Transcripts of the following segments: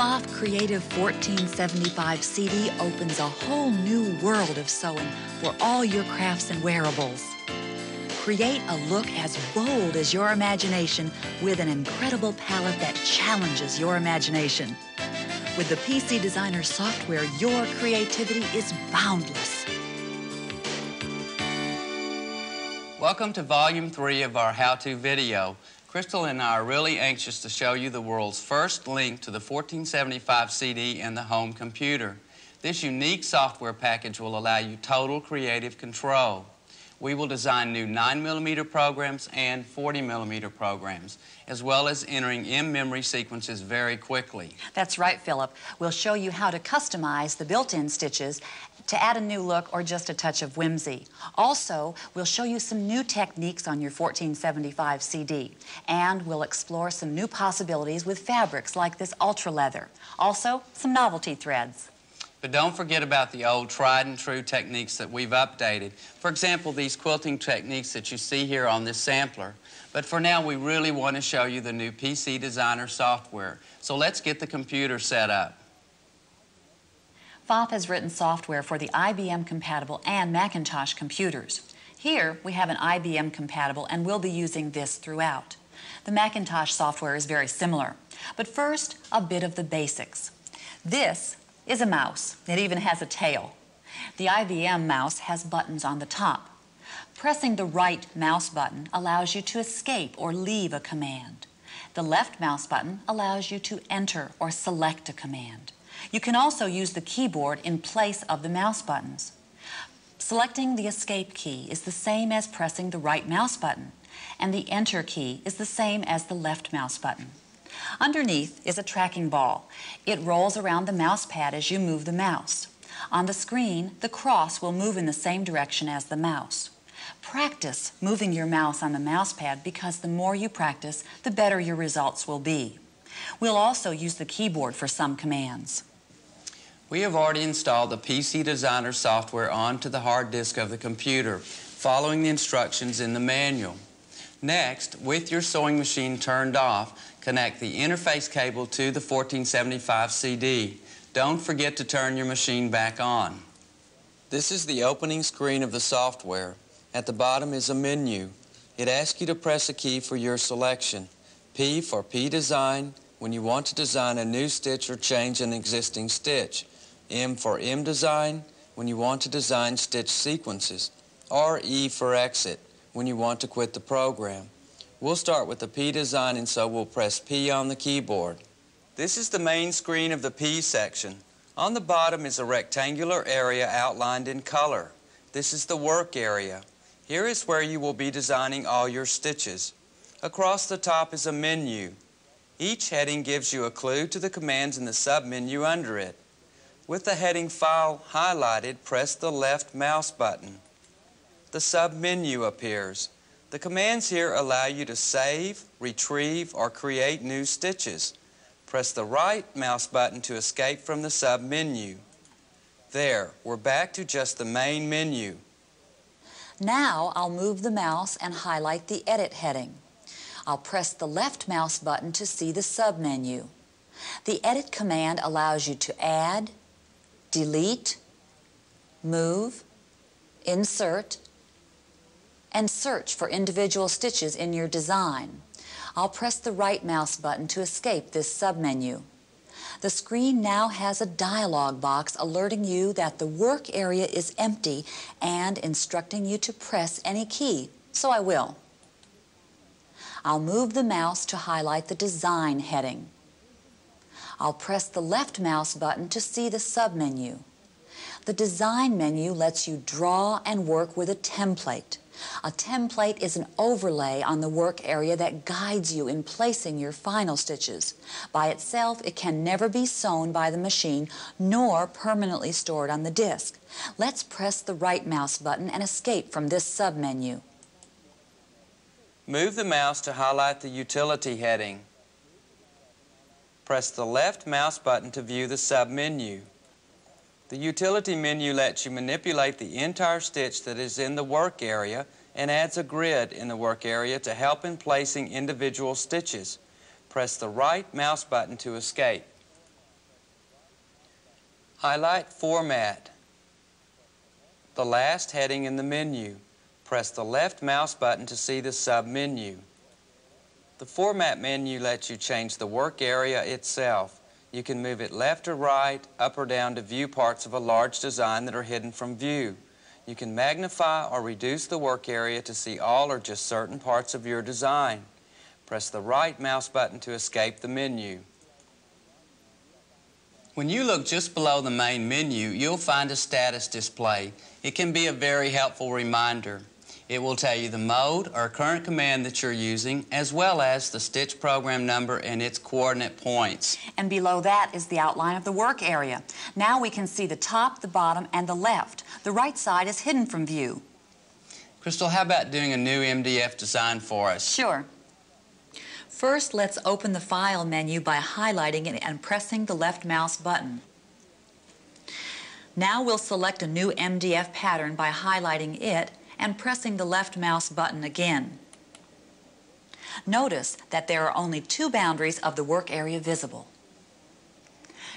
PFAFF Creative 1475 CD opens a whole new world of sewing for all your crafts and wearables. Create a look as bold as your imagination with an incredible palette that challenges your imagination. With the PC Designer software, your creativity is boundless. Welcome to Volume 3 of our how-to video. Crystal and I are really anxious to show you the world's first link to the 1475 CD and the home computer. This unique software package will allow you total creative control. We will design new 9mm programs and 40mm programs, as well as entering in-memory sequences very quickly. That's right, Philip. We'll show you how to customize the built-in stitches to add a new look or just a touch of whimsy. Also, we'll show you some new techniques on your 1475 CD, and we'll explore some new possibilities with fabrics like this Ultra Leather. Also, some novelty threads. But don't forget about the old tried and true techniques that we've updated. For example, these quilting techniques that you see here on this sampler. But for now, we really want to show you the new PC Designer software. So let's get the computer set up. PFAFF has written software for the IBM compatible and Macintosh computers. Here, we have an IBM compatible, and we'll be using this throughout. The Macintosh software is very similar. But first, a bit of the basics. This is a mouse. It even has a tail. The IBM mouse has buttons on the top. Pressing the right mouse button allows you to escape or leave a command. The left mouse button allows you to enter or select a command. You can also use the keyboard in place of the mouse buttons. Selecting the escape key is the same as pressing the right mouse button, and the enter key is the same as the left mouse button. Underneath is a tracking ball. It rolls around the mouse pad as you move the mouse. On the screen, the cross will move in the same direction as the mouse. Practice moving your mouse on the mouse pad, because the more you practice, the better your results will be. We'll also use the keyboard for some commands. We have already installed the PC Designer software onto the hard disk of the computer, following the instructions in the manual. Next, with your sewing machine turned off, connect the interface cable to the 1475 CD. Don't forget to turn your machine back on. This is the opening screen of the software. At the bottom is a menu. It asks you to press a key for your selection. P for P-Design, when you want to design a new stitch or change an existing stitch. M for M-Design, when you want to design stitch sequences. Or E for Exit, when you want to quit the program. We'll start with the P design, and so we'll press P on the keyboard. This is the main screen of the P section. On the bottom is a rectangular area outlined in color. This is the work area. Here is where you will be designing all your stitches. Across the top is a menu. Each heading gives you a clue to the commands in the submenu under it. With the heading File highlighted, press the left mouse button. The submenu appears. The commands here allow you to save, retrieve, or create new stitches. Press the right mouse button to escape from the submenu. There, we're back to just the main menu. Now I'll move the mouse and highlight the Edit heading. I'll press the left mouse button to see the submenu. The Edit command allows you to add, delete, move, insert, and search for individual stitches in your design. I'll press the right mouse button to escape this submenu. The screen now has a dialog box alerting you that the work area is empty and instructing you to press any key, so I will. I'll move the mouse to highlight the design heading. I'll press the left mouse button to see the submenu. The design menu lets you draw and work with a template. A template is an overlay on the work area that guides you in placing your final stitches. By itself, it can never be sewn by the machine nor permanently stored on the disk. Let's press the right mouse button and escape from this submenu. Move the mouse to highlight the utility heading. Press the left mouse button to view the submenu. The utility menu lets you manipulate the entire stitch that is in the work area and adds a grid in the work area to help in placing individual stitches. Press the right mouse button to escape. Highlight Format, the last heading in the menu. Press the left mouse button to see the sub-menu. The Format menu lets you change the work area itself. You can move it left or right, up or down to view parts of a large design that are hidden from view. You can magnify or reduce the work area to see all or just certain parts of your design. Press the right mouse button to escape the menu. When you look just below the main menu, you'll find a status display. It can be a very helpful reminder. It will tell you the mode or current command that you're using, as well as the stitch program number and its coordinate points. And below that is the outline of the work area. Now we can see the top, the bottom, and the left. The right side is hidden from view. Crystal, how about doing a new MDF design for us? Sure. First, let's open the File menu by highlighting it and pressing the left mouse button. Now we'll select a new MDF pattern by highlighting it and pressing the left mouse button again. Notice that there are only two boundaries of the work area visible.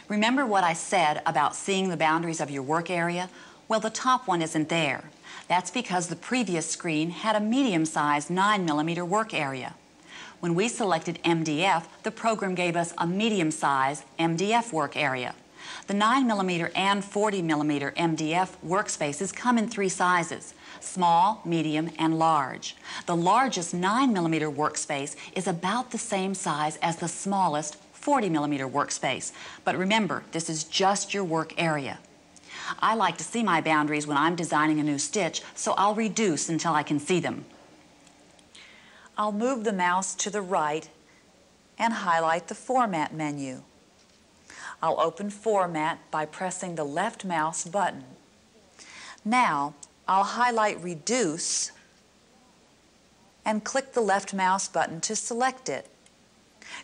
Remember what I said about seeing the boundaries of your work area? Well, the top one isn't there. That's because the previous screen had a medium-sized 9mm work area. When we selected MDF, the program gave us a medium-sized MDF work area. The 9mm and 40mm MDF workspaces come in three sizes: small, medium, and large. The largest 9mm workspace is about the same size as the smallest 40mm workspace. But remember, this is just your work area. I like to see my boundaries when I'm designing a new stitch, so I'll reduce until I can see them. I'll move the mouse to the right and highlight the Format menu. I'll open Format by pressing the left mouse button. Now, I'll highlight Reduce and click the left mouse button to select it.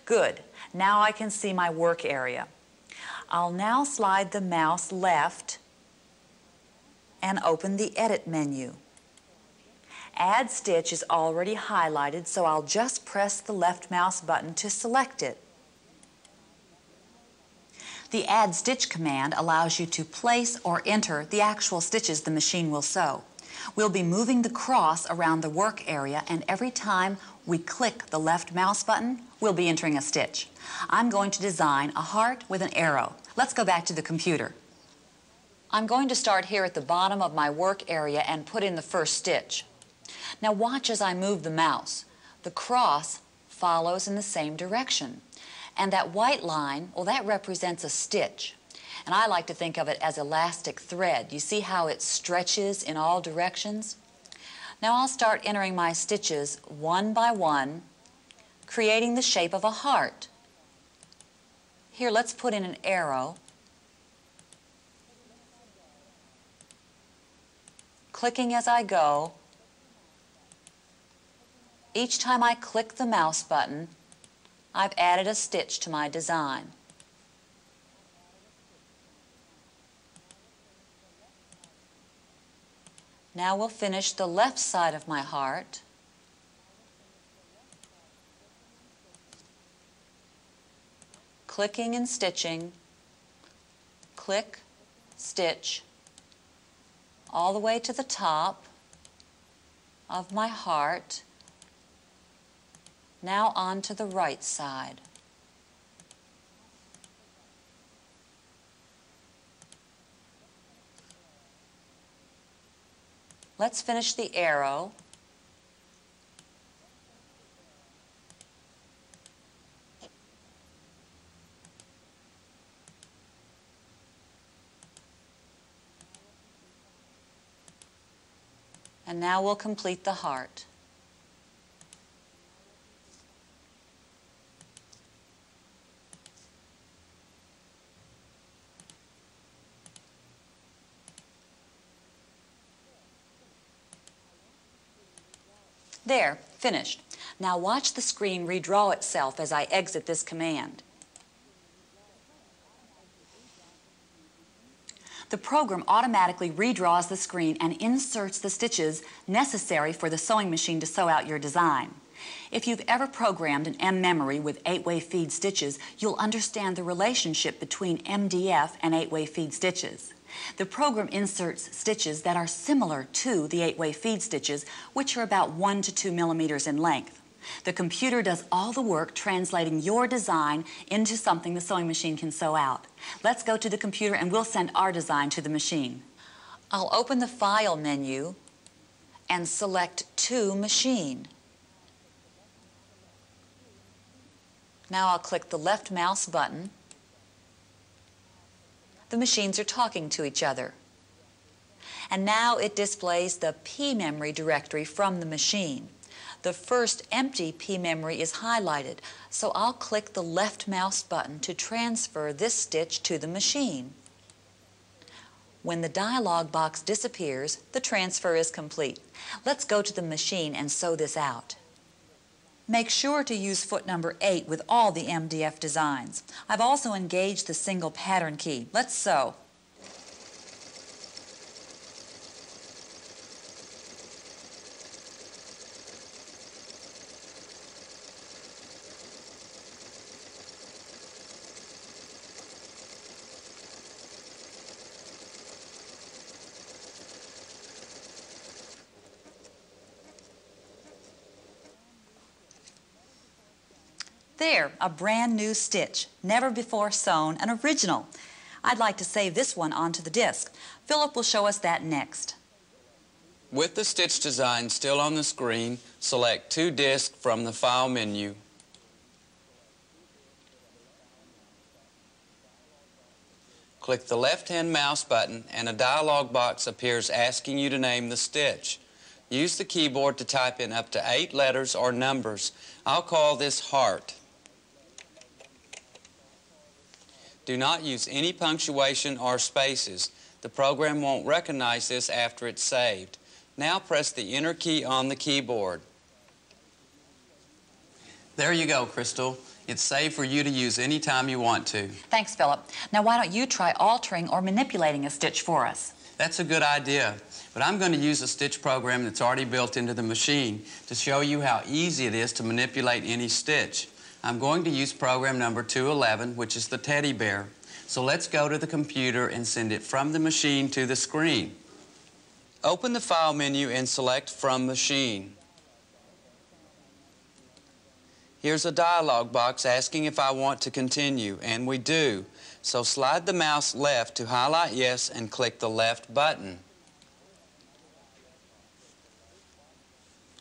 Good. Now I can see my work area. I'll now slide the mouse left and open the Edit menu. Add Stitch is already highlighted, so I'll just press the left mouse button to select it. The Add Stitch command allows you to place or enter the actual stitches the machine will sew. We'll be moving the cross around the work area, and every time we click the left mouse button, we'll be entering a stitch. I'm going to design a heart with an arrow. Let's go back to the computer. I'm going to start here at the bottom of my work area and put in the first stitch. Now watch as I move the mouse. The cross follows in the same direction. And that white line, well, that represents a stitch. And I like to think of it as elastic thread. You see how it stretches in all directions? Now I'll start entering my stitches one by one, creating the shape of a heart. Here, let's put in an arrow. Clicking as I go. Each time I click the mouse button, I've added a stitch to my design. Now we'll finish the left side of my heart. Clicking and stitching. Click, stitch, all the way to the top of my heart. Now on to the right side. Let's finish the arrow. And now we'll complete the heart. There, finished. Now watch the screen redraw itself as I exit this command. The program automatically redraws the screen and inserts the stitches necessary for the sewing machine to sew out your design. If you've ever programmed an M memory with 8-way feed stitches, you'll understand the relationship between MDF and 8-way feed stitches. The program inserts stitches that are similar to the 8-way feed stitches, which are about 1 to 2 millimeters in length. The computer does all the work translating your design into something the sewing machine can sew out. Let's go to the computer and we'll send our design to the machine. I'll open the File menu and select To Machine. Now I'll click the left mouse button. The machines are talking to each other. And now it displays the P-Memory directory from the machine. The first empty P-Memory is highlighted, so I'll click the left mouse button to transfer this stitch to the machine. When the dialog box disappears, the transfer is complete. Let's go to the machine and sew this out. Make sure to use foot number 8 with all the MDF designs. I've also engaged the single pattern key. Let's sew. There, a brand new stitch, never before sewn, an original. I'd like to save this one onto the disk. Philip will show us that next. With the stitch design still on the screen, select To Disk from the File menu. Click the left-hand mouse button and a dialog box appears asking you to name the stitch. Use the keyboard to type in up to 8 letters or numbers. I'll call this Heart. Do not use any punctuation or spaces. The program won't recognize this after it's saved. Now press the Enter key on the keyboard. There you go, Crystal. It's safe for you to use any time you want to. Thanks, Philip. Now why don't you try altering or manipulating a stitch for us? That's a good idea, but I'm going to use a stitch program that's already built into the machine to show you how easy it is to manipulate any stitch. I'm going to use program number 211, which is the teddy bear. So let's go to the computer and send it from the machine to the screen. Open the File menu and select From Machine. Here's a dialog box asking if I want to continue, and we do. So slide the mouse left to highlight Yes and click the left button.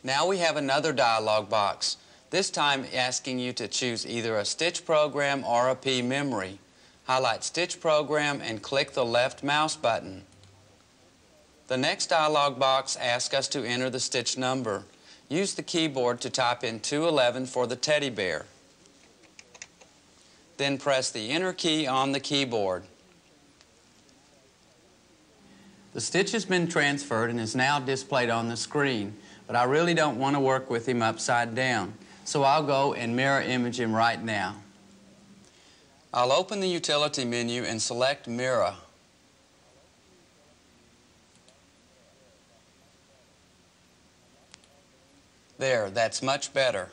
Now we have another dialog box. This time asking you to choose either a stitch program or a P-Memory. Highlight Stitch Program and click the left mouse button. The next dialog box asks us to enter the stitch number. Use the keyboard to type in 211 for the teddy bear. Then press the Enter key on the keyboard. The stitch has been transferred and is now displayed on the screen, but I really don't want to work with him upside down. So I'll go and mirror image him right now. I'll open the utility menu and select Mirror. There, that's much better.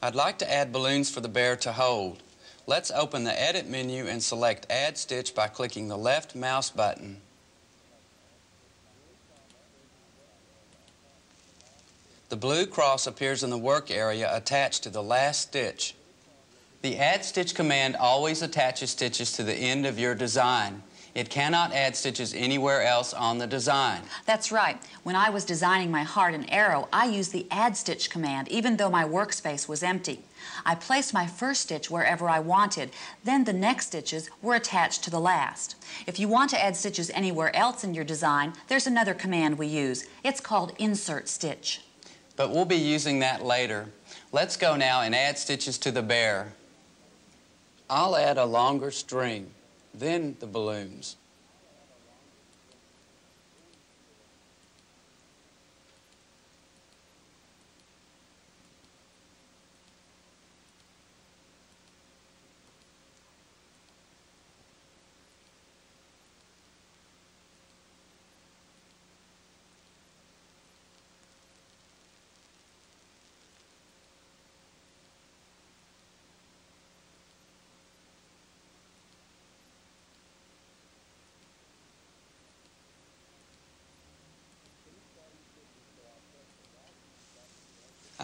I'd like to add balloons for the bear to hold. Let's open the Edit menu and select Add Stitch by clicking the left mouse button. The blue cross appears in the work area attached to the last stitch. The Add Stitch command always attaches stitches to the end of your design. It cannot add stitches anywhere else on the design. That's right. When I was designing my heart and arrow, I used the Add Stitch command, even though my workspace was empty. I placed my first stitch wherever I wanted, then the next stitches were attached to the last. If you want to add stitches anywhere else in your design, there's another command we use. It's called Insert Stitch. But we'll be using that later. Let's go now and add stitches to the bear. I'll add a longer string, then the balloons.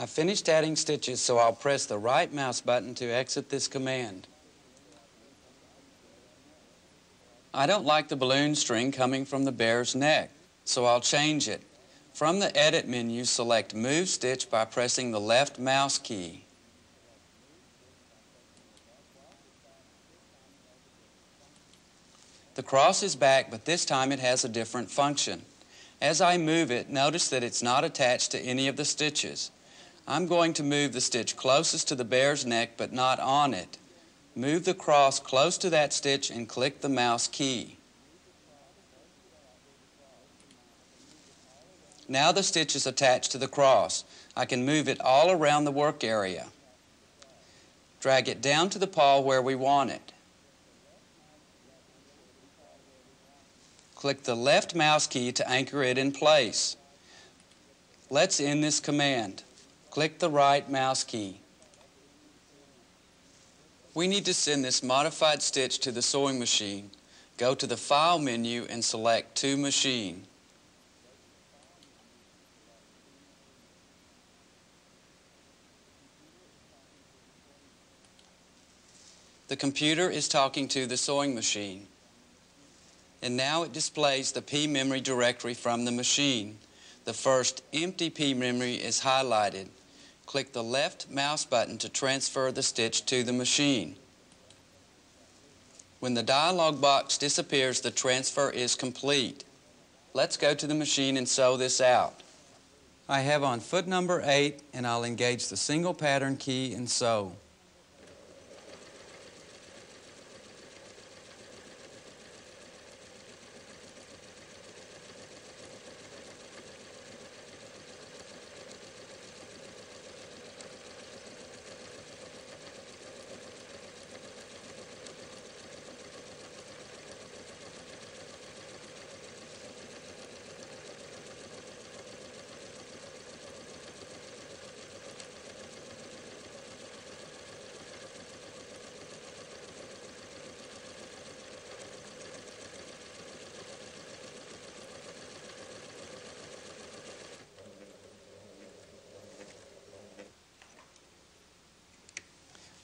I finished adding stitches, so I'll press the right mouse button to exit this command. I don't like the balloon string coming from the bear's neck, so I'll change it. From the Edit menu, select Move Stitch by pressing the left mouse key. The cross is back, but this time it has a different function. As I move it, notice that it's not attached to any of the stitches. I'm going to move the stitch closest to the bear's neck, but not on it. Move the cross close to that stitch and click the mouse key. Now the stitch is attached to the cross. I can move it all around the work area. Drag it down to the paw where we want it. Click the left mouse key to anchor it in place. Let's end this command. Click the right mouse key. We need to send this modified stitch to the sewing machine. Go to the File menu and select To Machine. The computer is talking to the sewing machine. And now it displays the P-memory directory from the machine. The first empty P-memory is highlighted. Click the left mouse button to transfer the stitch to the machine. When the dialog box disappears, the transfer is complete. Let's go to the machine and sew this out. I have on foot number 8, and I'll engage the single pattern key and sew.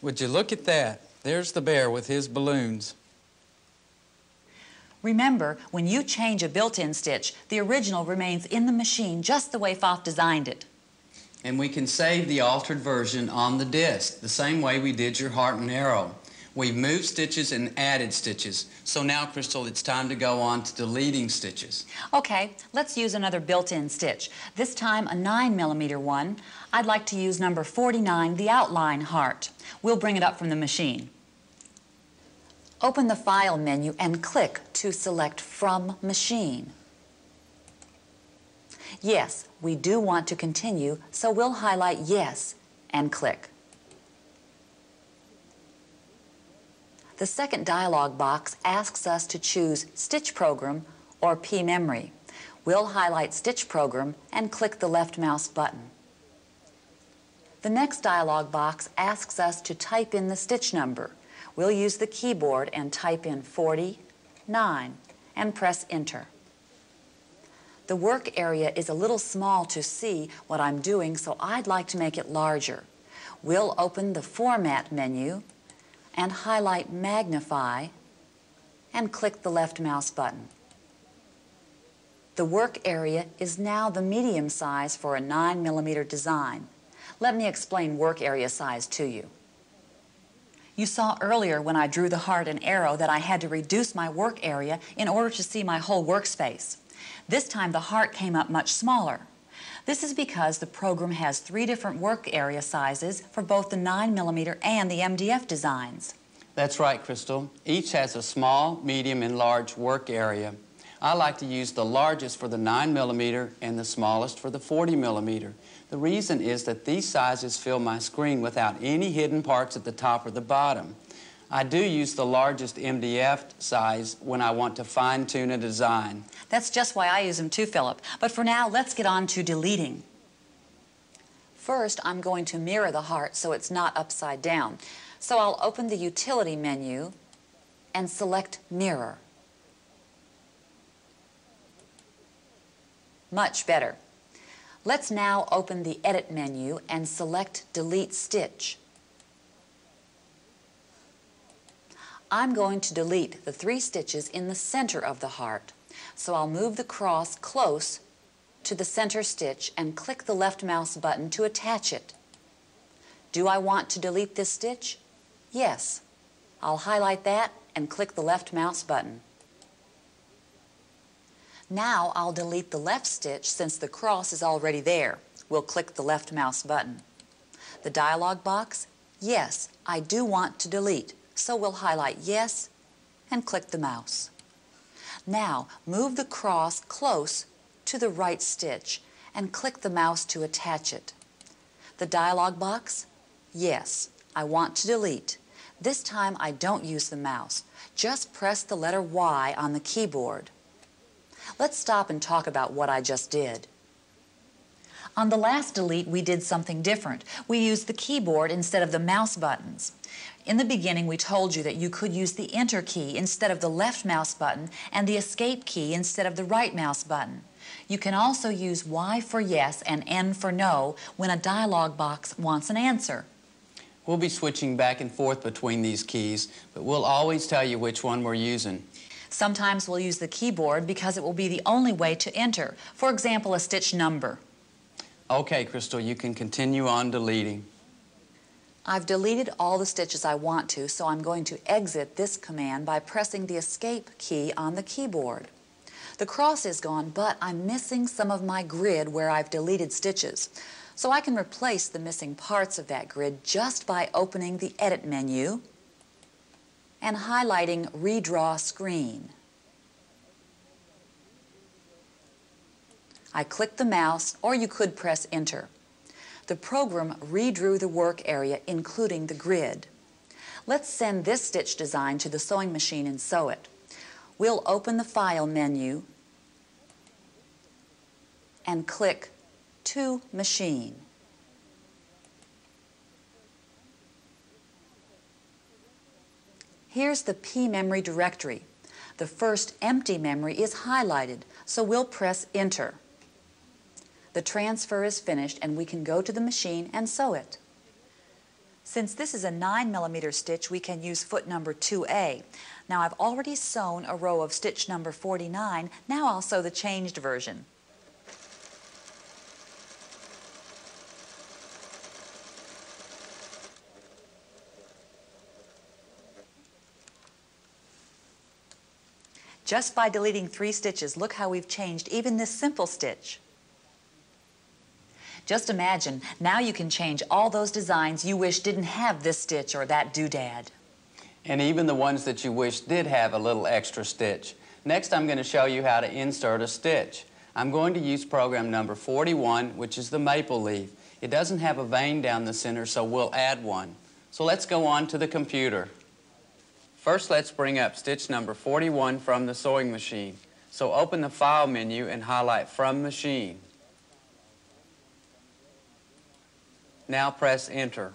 Would you look at that? There's the bear with his balloons. Remember, when you change a built-in stitch, the original remains in the machine just the way PFAFF designed it. And we can save the altered version on the disk, the same way we did your heart and arrow. We've moved stitches and added stitches. So now, Crystal, it's time to go on to deleting stitches. Okay, let's use another built-in stitch. This time, a 9mm one. I'd like to use number 49, the outline heart. We'll bring it up from the machine. Open the File menu and click to select From Machine. Yes, we do want to continue, so we'll highlight Yes and click. The second dialog box asks us to choose Stitch Program or P-Memory. We'll highlight Stitch Program and click the left mouse button. The next dialog box asks us to type in the stitch number. We'll use the keyboard and type in 49 and press Enter. The work area is a little small to see what I'm doing, so I'd like to make it larger. We'll open the Format menu and highlight Magnify and click the left mouse button. The work area is now the medium size for a 9mm design. Let me explain work area size to you. You saw earlier when I drew the heart and arrow that I had to reduce my work area in order to see my whole workspace. This time the heart came up much smaller. This is because the program has 3 different work area sizes for both the 9mm and the MDF designs. That's right, Crystal. Each has a small, medium, and large work area. I like to use the largest for the 9mm and the smallest for the 40mm. The reason is that these sizes fill my screen without any hidden parts at the top or the bottom. I do use the largest MDF size when I want to fine-tune a design. That's just why I use them too, Philip. But for now, let's get on to deleting. First, I'm going to mirror the heart so it's not upside down. So I'll open the Utility menu and select Mirror. Much better. Let's now open the Edit menu and select Delete Stitch. I'm going to delete the three stitches in the center of the heart, so I'll move the cross close to the center stitch and click the left mouse button to attach it. Do I want to delete this stitch? Yes. I'll highlight that and click the left mouse button. Now I'll delete the left stitch since the cross is already there. We'll click the left mouse button. The dialog box, yes, I do want to delete, so we'll highlight yes and click the mouse. Now move the cross close to the right stitch and click the mouse to attach it. The dialog box, yes, I want to delete. This time I don't use the mouse. Just press the letter Y on the keyboard. Let's stop and talk about what I just did. On the last delete, we did something different. We used the keyboard instead of the mouse buttons. In the beginning, we told you that you could use the Enter key instead of the left mouse button and the Escape key instead of the right mouse button. You can also use Y for yes and N for no when a dialog box wants an answer. We'll be switching back and forth between these keys, but we'll always tell you which one we're using. Sometimes we'll use the keyboard because it will be the only way to enter. For example, a stitch number. Okay, Crystal, you can continue on deleting. I've deleted all the stitches I want to, so I'm going to exit this command by pressing the Escape key on the keyboard. The cross is gone, but I'm missing some of my grid where I've deleted stitches. So I can replace the missing parts of that grid just by opening the Edit menu and highlighting Redraw Screen. I click the mouse, or you could press Enter. The program redrew the work area, including the grid. Let's send this stitch design to the sewing machine and sew it. We'll open the File menu and click To Machine. Here's the P-Memory directory. The first empty memory is highlighted, so we'll press Enter. The transfer is finished and we can go to the machine and sew it. Since this is a 9mm stitch, we can use foot number 2A. Now I've already sewn a row of stitch number 49, now I'll sew the changed version. Just by deleting three stitches, look how we've changed even this simple stitch. Just imagine, now you can change all those designs you wish didn't have this stitch or that doodad. And even the ones that you wish did have a little extra stitch. Next, I'm going to show you how to insert a stitch. I'm going to use program number 41, which is the maple leaf. It doesn't have a vein down the center, so we'll add one. So let's go on to the computer. First, let's bring up stitch number 41 from the sewing machine. So open the File menu and highlight From Machine. Now press Enter.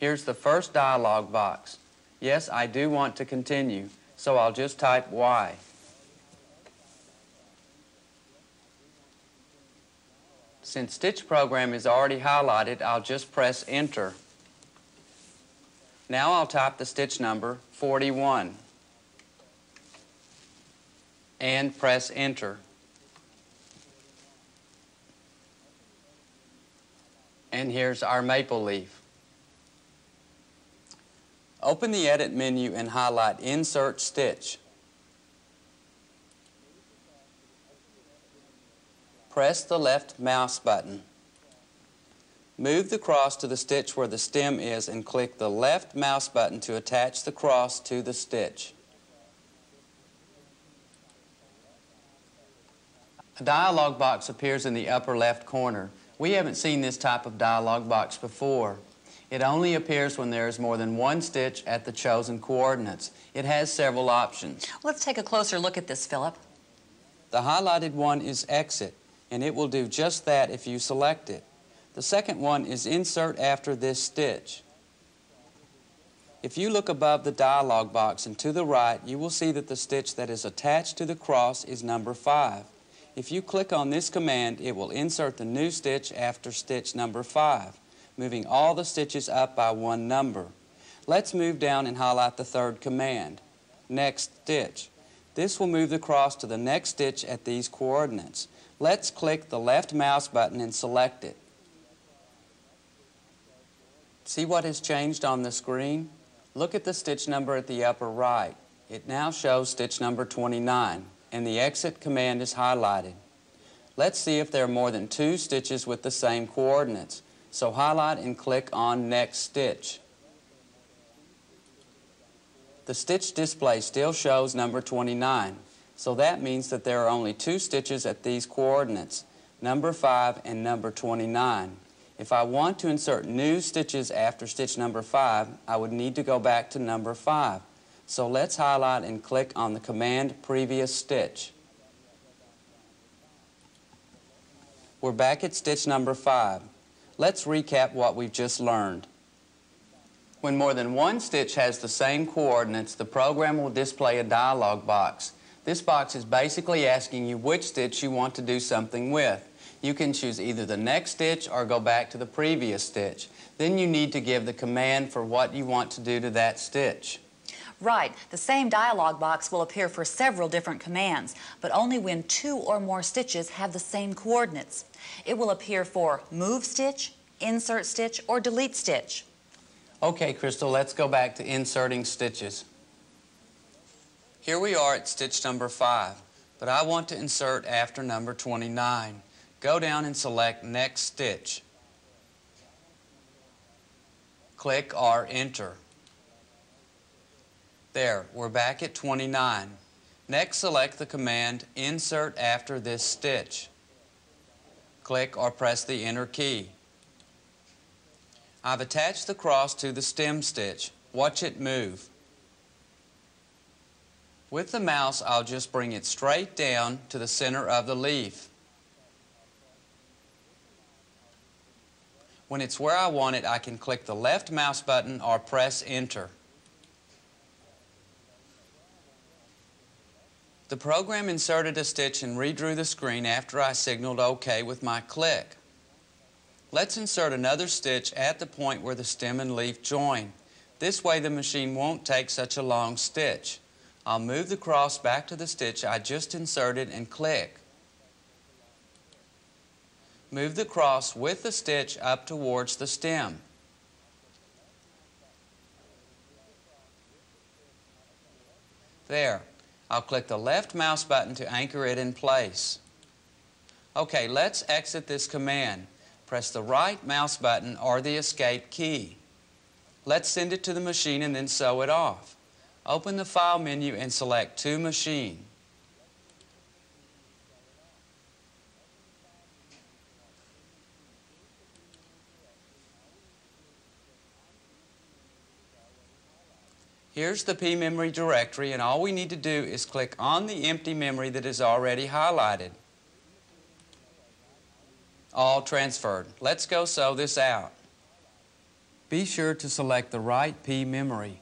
Here's the first dialog box. Yes, I do want to continue, so I'll just type Y. Since stitch program is already highlighted, I'll just press Enter. Now I'll type the stitch number 41 and press Enter. And here's our maple leaf. Open the Edit menu and highlight Insert Stitch. Press the left mouse button. Move the cross to the stitch where the stem is and click the left mouse button to attach the cross to the stitch. A dialog box appears in the upper left corner. We haven't seen this type of dialog box before. It only appears when there is more than one stitch at the chosen coordinates. It has several options. Let's take a closer look at this, Philip. The highlighted one is Exit, and it will do just that if you select it. The second one is Insert After This Stitch. If you look above the dialog box and to the right, you will see that the stitch that is attached to the cross is number 5. If you click on this command, it will insert the new stitch after stitch number 5, moving all the stitches up by one number. Let's move down and highlight the third command, next stitch. This will move the cross to the next stitch at these coordinates. Let's click the left mouse button and select it. See what has changed on the screen? Look at the stitch number at the upper right. It now shows stitch number 29, and the exit command is highlighted. Let's see if there are more than 2 stitches with the same coordinates. So highlight and click on next stitch. The stitch display still shows number 29, so that means that there are only 2 stitches at these coordinates, number 5 and number 29. If I want to insert new stitches after stitch number 5, I would need to go back to number 5. So let's highlight and click on the command previous stitch. We're back at stitch number 5. Let's recap what we've just learned. When more than one stitch has the same coordinates, the program will display a dialog box. This box is basically asking you which stitch you want to do something with. You can choose either the next stitch or go back to the previous stitch. Then you need to give the command for what you want to do to that stitch. Right. The same dialog box will appear for several different commands, but only when 2 or more stitches have the same coordinates. It will appear for move stitch, insert stitch, or delete stitch. Okay, Crystal, let's go back to inserting stitches. Here we are at stitch number 5, but I want to insert after number 29. Go down and select next stitch. Click or enter. There, we're back at 29. Next, select the command insert after this stitch. Click or press the enter key. I've attached the cross to the stem stitch. Watch it move. With the mouse, I'll just bring it straight down to the center of the leaf. When it's where I want it, I can click the left mouse button or press enter. The program inserted a stitch and redrew the screen after I signaled OK with my click. Let's insert another stitch at the point where the stem and leaf join. This way the machine won't take such a long stitch. I'll move the cross back to the stitch I just inserted and click. Move the cross with the stitch up towards the stem. There. I'll click the left mouse button to anchor it in place. Okay, let's exit this command. Press the right mouse button or the escape key. Let's send it to the machine and then sew it off. Open the file menu and select to machine. Here's the P-Memory directory, and all we need to do is click on the empty memory that is already highlighted. All transferred. Let's go sew this out. Be sure to select the right P-Memory.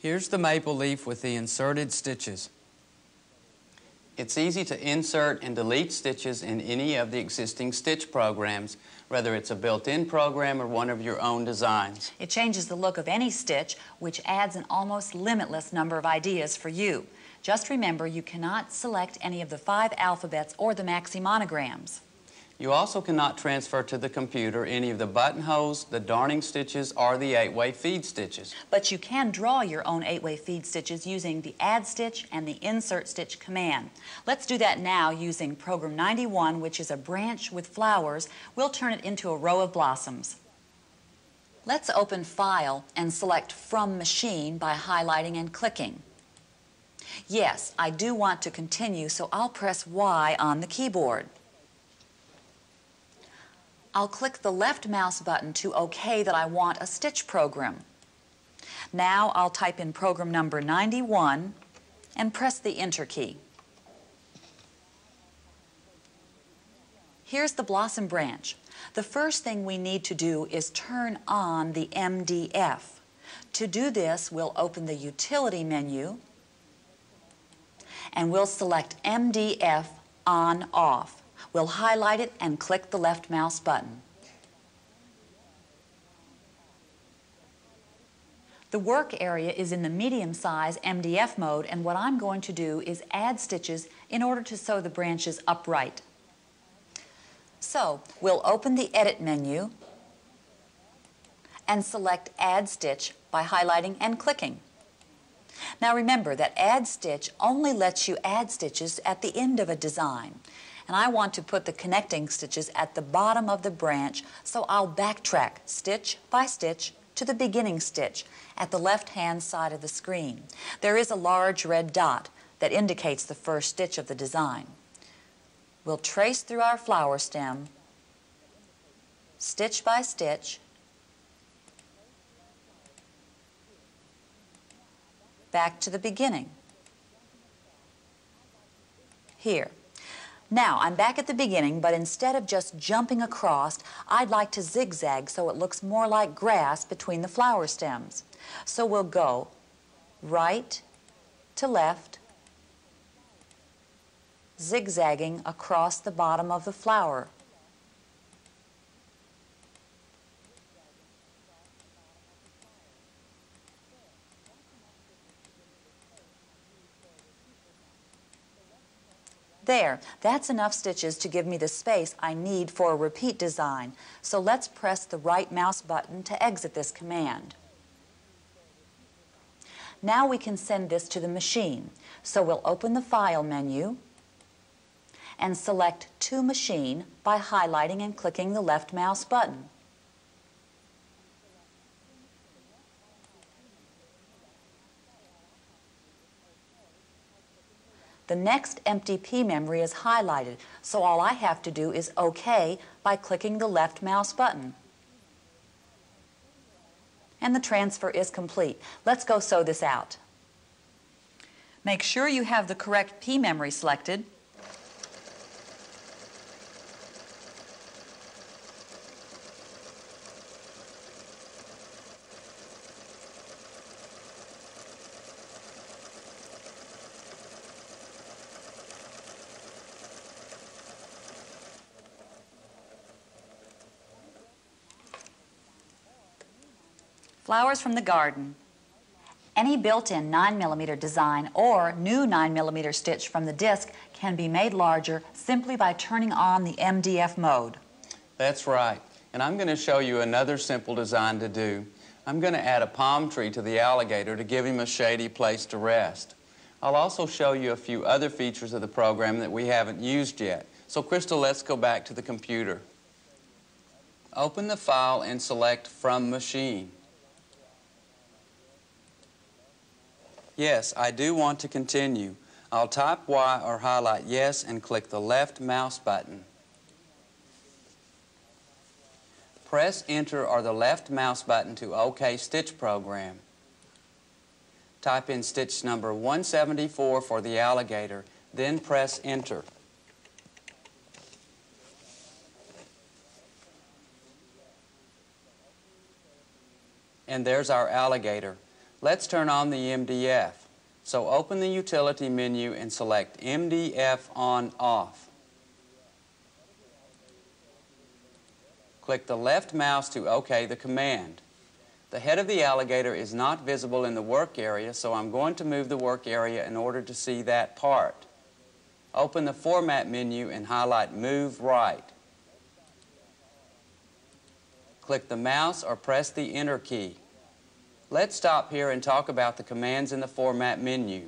Here's the maple leaf with the inserted stitches. It's easy to insert and delete stitches in any of the existing stitch programs, whether it's a built-in program or one of your own designs. It changes the look of any stitch, which adds an almost limitless number of ideas for you. Just remember, you cannot select any of the 5 alphabets or the maxi monograms. You also cannot transfer to the computer any of the buttonholes, the darning stitches, or the 8-way feed stitches. But you can draw your own 8-way feed stitches using the add stitch and the insert stitch command. Let's do that now using program 91, which is a branch with flowers. We'll turn it into a row of blossoms. Let's open File and select From Machine by highlighting and clicking. Yes, I do want to continue, so I'll press Y on the keyboard. I'll click the left mouse button to OK that I want a stitch program. Now I'll type in program number 91 and press the Enter key. Here's the blossom branch. The first thing we need to do is turn on the MDF. To do this, we'll open the utility menu and we'll select MDF on off. We'll highlight it and click the left mouse button. The work area is in the medium size MDF mode, and what I'm going to do is add stitches in order to sew the branches upright. So we'll open the edit menu and select add stitch by highlighting and clicking. Now remember that add stitch only lets you add stitches at the end of a design, and I want to put the connecting stitches at the bottom of the branch, so I'll backtrack stitch by stitch to the beginning stitch at the left-hand side of the screen. There is a large red dot that indicates the first stitch of the design. We'll trace through our flower stem, stitch by stitch, back to the beginning. Here. Now, I'm back at the beginning, but instead of just jumping across, I'd like to zigzag so it looks more like grass between the flower stems. So we'll go right to left, zigzagging across the bottom of the flower. There, that's enough stitches to give me the space I need for a repeat design. So let's press the right mouse button to exit this command. Now we can send this to the machine. So we'll open the File menu and select To Machine by highlighting and clicking the left mouse button. The next empty P-memory is highlighted, so all I have to do is OK by clicking the left mouse button. And the transfer is complete. Let's go sew this out. Make sure you have the correct P-memory selected. Flowers from the garden. Any built-in 9mm design or new 9mm stitch from the disc can be made larger simply by turning on the MDF mode. That's right. And I'm going to show you another simple design to do. I'm going to add a palm tree to the alligator to give him a shady place to rest. I'll also show you a few other features of the program that we haven't used yet. So, Crystal, let's go back to the computer. Open the file and select From Machine. Yes, I do want to continue. I'll type Y or highlight Yes and click the left mouse button. Press Enter or the left mouse button to OK Stitch Program. Type in stitch number 174 for the alligator, then press Enter. And there's our alligator. Let's turn on the MDF. So open the utility menu and select MDF on off. Click the left mouse to OK the command. The head of the alligator is not visible in the work area, so I'm going to move the work area in order to see that part. Open the Format menu and highlight Move Right. Click the mouse or press the Enter key. Let's stop here and talk about the commands in the Format menu.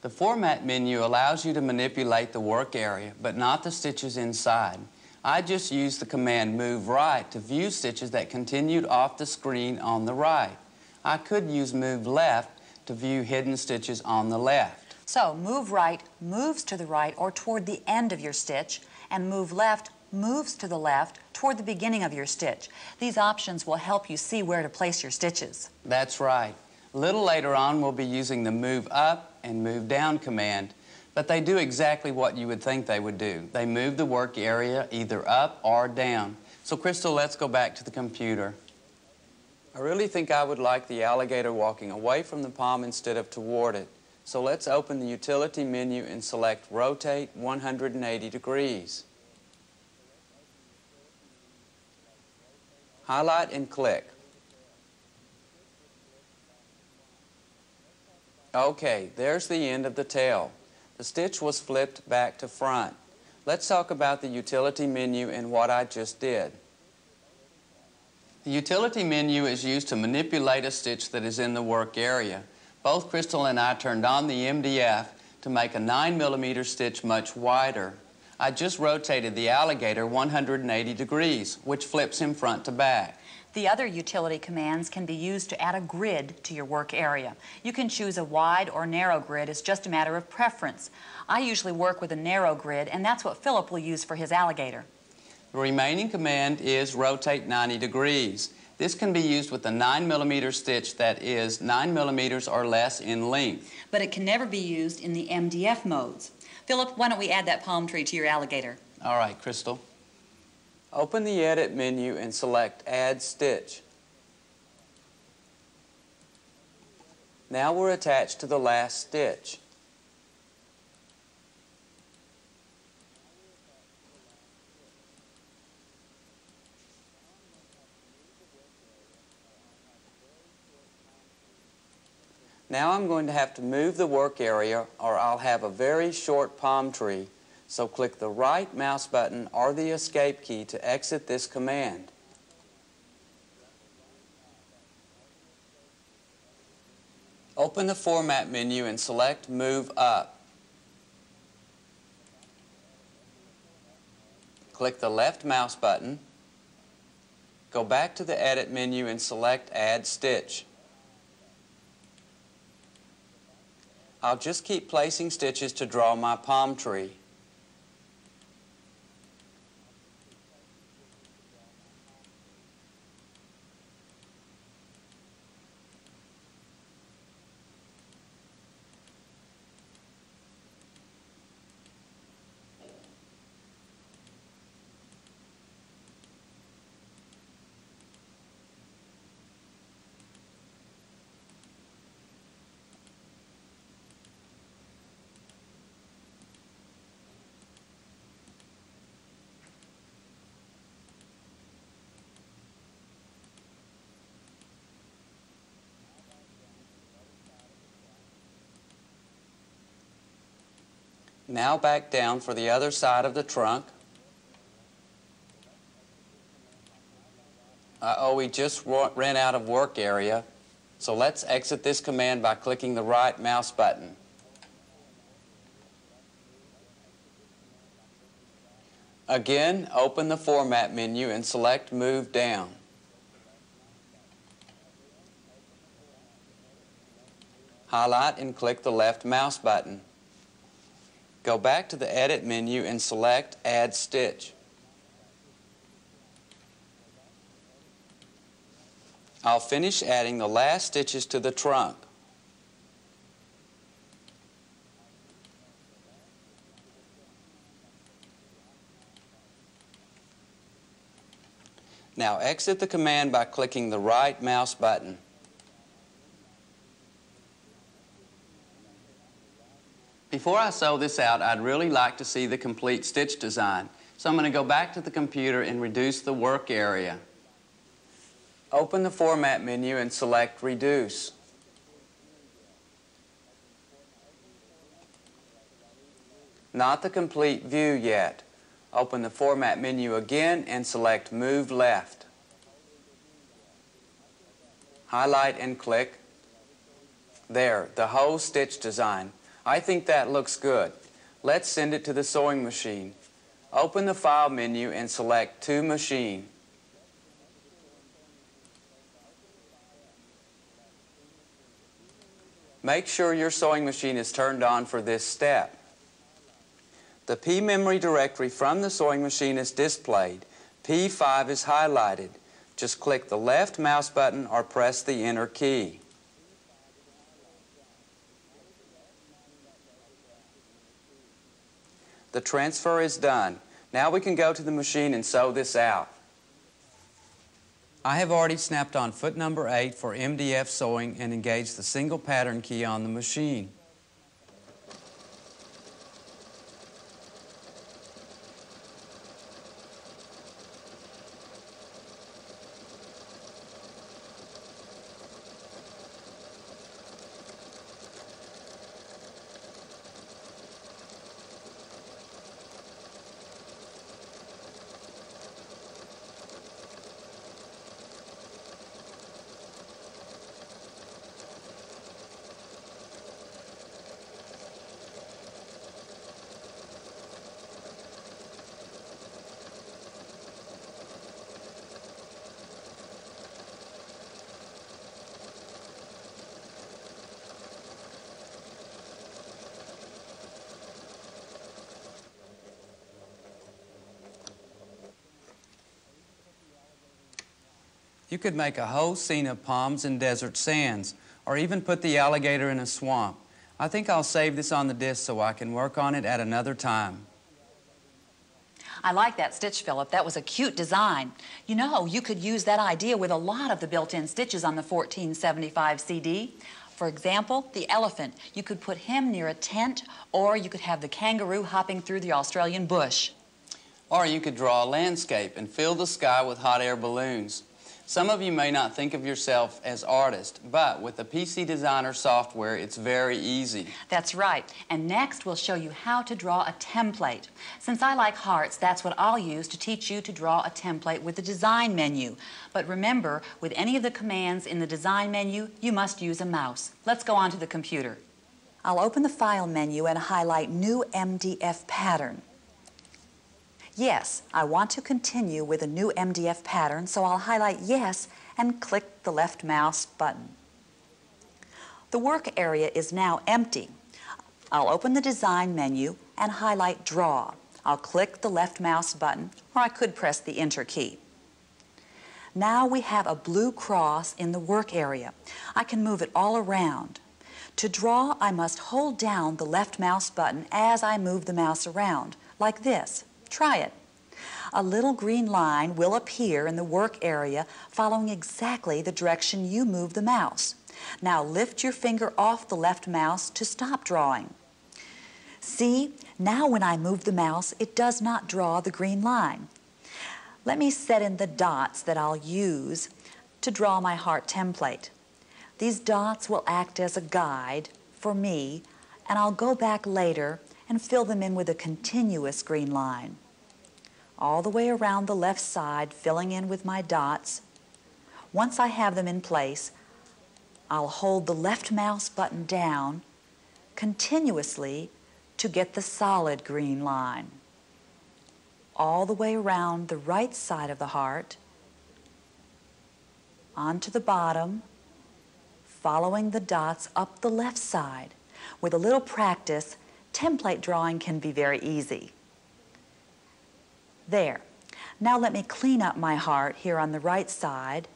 The Format menu allows you to manipulate the work area, but not the stitches inside. I just used the command Move Right to view stitches that continued off the screen on the right. I could use Move Left to view hidden stitches on the left. So, Move Right moves to the right or toward the end of your stitch, and Move Left moves to the left toward the beginning of your stitch. These options will help you see where to place your stitches. That's right. A little later on, we'll be using the Move Up and Move Down command But they do exactly what you would think they would do. They move the work area either up or down. So, Crystal, let's go back to the computer. I really think I would like the alligator walking away from the palm instead of toward it. So let's open the utility menu and select Rotate 180 degrees. Highlight and click. Okay, there's the end of the tail. The stitch was flipped back to front. Let's talk about the utility menu and what I just did. The utility menu is used to manipulate a stitch that is in the work area. Both Crystal and I turned on the MDF to make a 9mm stitch much wider. I just rotated the alligator 180 degrees, which flips him front to back. The other utility commands can be used to add a grid to your work area. You can choose a wide or narrow grid. It's just a matter of preference. I usually work with a narrow grid, and that's what Philip will use for his alligator. The remaining command is rotate 90 degrees. This can be used with a 9mm stitch that is 9mm or less in length. But it can never be used in the MDF modes. Philip, why don't we add that palm tree to your alligator? All right, Crystal. Open the Edit menu and select Add Stitch. Now we're attached to the last stitch. Now I'm going to have to move the work area or I'll have a very short palm tree. So click the right mouse button or the escape key to exit this command. Open the Format menu and select Move Up. Click the left mouse button. Go back to the Edit menu and select Add Stitch. I'll just keep placing stitches to draw my palm tree. Now back down for the other side of the trunk. Uh-oh, we just ran out of work area. So let's exit this command by clicking the right mouse button. Again, open the Format menu and select Move Down. Highlight and click the left mouse button. Go back to the Edit menu and select Add Stitch. I'll finish adding the last stitches to the trunk. Now exit the command by clicking the right mouse button. Before I sew this out, I'd really like to see the complete stitch design. So I'm going to go back to the computer and reduce the work area. Open the Format menu and select Reduce. Not the complete view yet. Open the Format menu again and select Move Left. Highlight and click. There, the whole stitch design. I think that looks good. Let's send it to the sewing machine. Open the File menu and select To Machine. Make sure your sewing machine is turned on for this step. The P-Memory directory from the sewing machine is displayed. P5 is highlighted. Just click the left mouse button or press the Enter key. The transfer is done. Now we can go to the machine and sew this out. I have already snapped on foot number 8 for MDF sewing and engaged the single pattern key on the machine. You could make a whole scene of palms and desert sands, or even put the alligator in a swamp. I think I'll save this on the disc so I can work on it at another time. I like that stitch, Philip. That was a cute design. You know, you could use that idea with a lot of the built-in stitches on the 1475 CD. For example, the elephant. You could put him near a tent, or you could have the kangaroo hopping through the Australian bush. Or you could draw a landscape and fill the sky with hot air balloons. Some of you may not think of yourself as artist, but with the PC Designer software, it's very easy. That's right. And next, we'll show you how to draw a template. Since I like hearts, that's what I'll use to teach you to draw a template with the design menu. But remember, with any of the commands in the design menu, you must use a mouse. Let's go on to the computer. I'll open the File menu and highlight New MDF Pattern. Yes, I want to continue with a new MDF pattern, so I'll highlight Yes and click the left mouse button. The work area is now empty. I'll open the design menu and highlight Draw. I'll click the left mouse button, or I could press the Enter key. Now we have a blue cross in the work area. I can move it all around. To draw, I must hold down the left mouse button as I move the mouse around, like this. Try it. A little green line will appear in the work area following exactly the direction you move the mouse. Now lift your finger off the left mouse to stop drawing. See, now when I move the mouse, it does not draw the green line. Let me set in the dots that I'll use to draw my heart template. These dots will act as a guide for me, and I'll go back later and fill them in with a continuous green line. All the way around the left side, filling in with my dots. Once I have them in place, I'll hold the left mouse button down continuously to get the solid green line. All the way around the right side of the heart, onto the bottom, following the dots up the left side. With a little practice, template drawing can be very easy. There. Now let me clean up my heart here on the right side.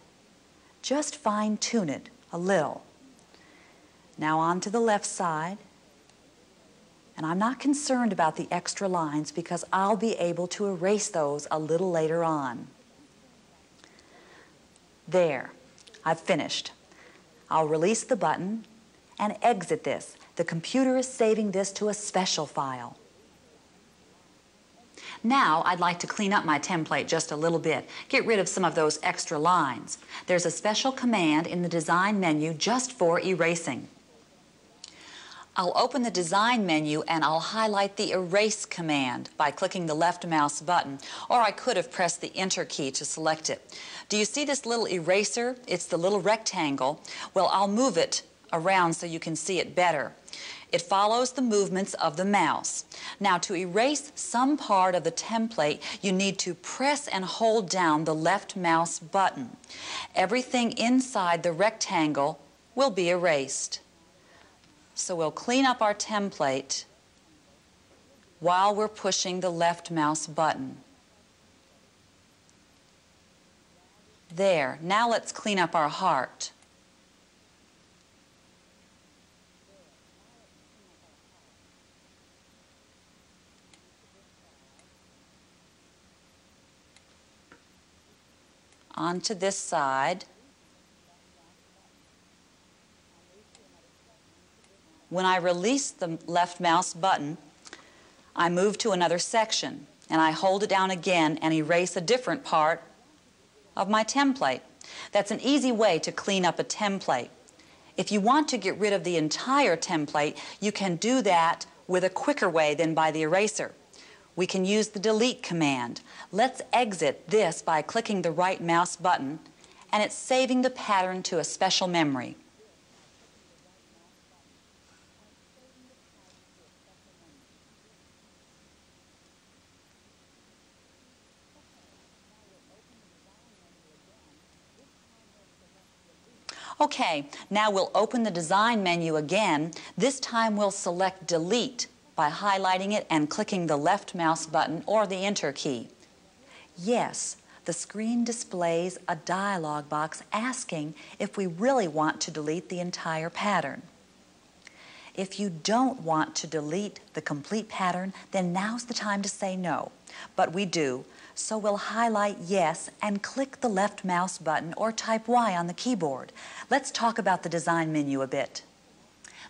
Just fine-tune it a little. Now on to the left side. And I'm not concerned about the extra lines because I'll be able to erase those a little later on. There. I've finished. I'll release the button and exit this. The computer is saving this to a special file. Now I'd like to clean up my template just a little bit, get rid of some of those extra lines. There's a special command in the design menu just for erasing. I'll open the design menu and I'll highlight the erase command by clicking the left mouse button, or I could have pressed the Enter key to select it. Do you see this little eraser? It's the little rectangle. Well, I'll move it around so you can see it better. It follows the movements of the mouse. Now, to erase some part of the template, you need to press and hold down the left mouse button. Everything inside the rectangle will be erased. So we'll clean up our template while we're pushing the left mouse button. There. Now let's clean up our heart. onto this side. When I release the left mouse button, I move to another section, and I hold it down again and erase a different part of my template. That's an easy way to clean up a template. If you want to get rid of the entire template, you can do that with a quicker way than by the eraser. We can use the delete command. Let's exit this by clicking the right mouse button, and it's saving the pattern to a special memory. Okay, now we'll open the design menu again. This time we'll select delete by highlighting it and clicking the left mouse button or the Enter key. Yes, the screen displays a dialog box asking if we really want to delete the entire pattern. If you don't want to delete the complete pattern, then now's the time to say no. But we do, so we'll highlight yes and click the left mouse button or type Y on the keyboard. Let's talk about the design menu a bit.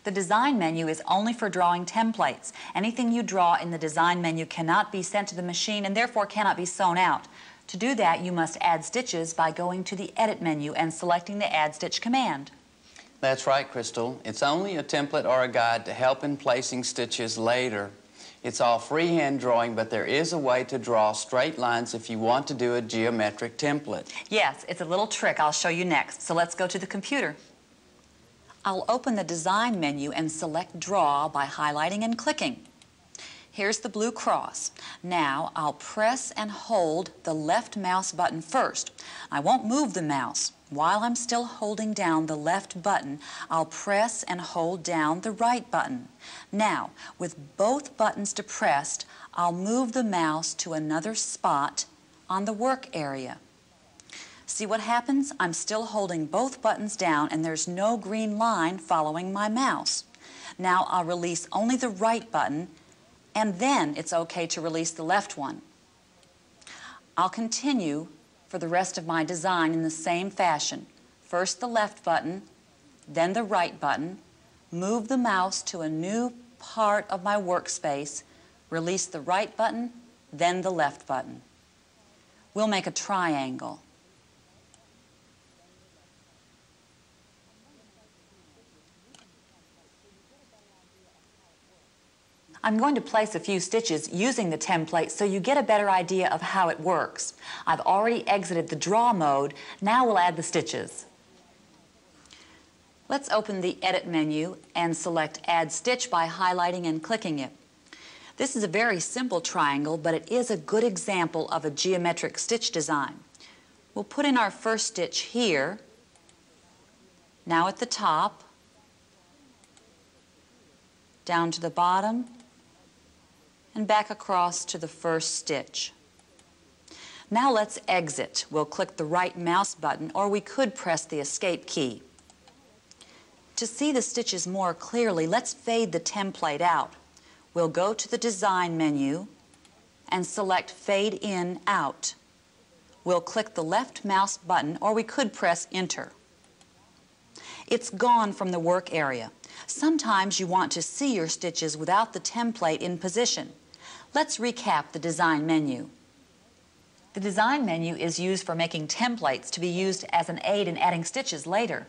The design menu is only for drawing templates. Anything you draw in the design menu cannot be sent to the machine and therefore cannot be sewn out. To do that, you must add stitches by going to the Edit menu and selecting the Add Stitch command. That's right, Crystal. It's only a template or a guide to help in placing stitches later. It's all freehand drawing, but there is a way to draw straight lines if you want to do a geometric template. Yes, it's a little trick I'll show you next. So let's go to the computer. I'll open the design menu and select Draw by highlighting and clicking. Here's the blue cross. Now I'll press and hold the left mouse button first. I won't move the mouse. While I'm still holding down the left button, I'll press and hold down the right button. Now, with both buttons depressed, I'll move the mouse to another spot on the work area. See what happens? I'm still holding both buttons down and there's no green line following my mouse. Now I'll release only the right button, and then it's okay to release the left one. I'll continue for the rest of my design in the same fashion. First the left button, then the right button, move the mouse to a new part of my workspace, release the right button, then the left button. We'll make a triangle. I'm going to place a few stitches using the template so you get a better idea of how it works. I've already exited the draw mode. Now we'll add the stitches. Let's open the Edit menu and select Add Stitch by highlighting and clicking it. This is a very simple triangle, but it is a good example of a geometric stitch design. We'll put in our first stitch here, now at the top, down to the bottom, and back across to the first stitch. Now let's exit. We'll click the right mouse button, or we could press the escape key. To see the stitches more clearly, let's fade the template out. We'll go to the design menu and select Fade In Out. We'll click the left mouse button, or we could press Enter. It's gone from the work area. Sometimes you want to see your stitches without the template in position. Let's recap the design menu. The design menu is used for making templates to be used as an aid in adding stitches later.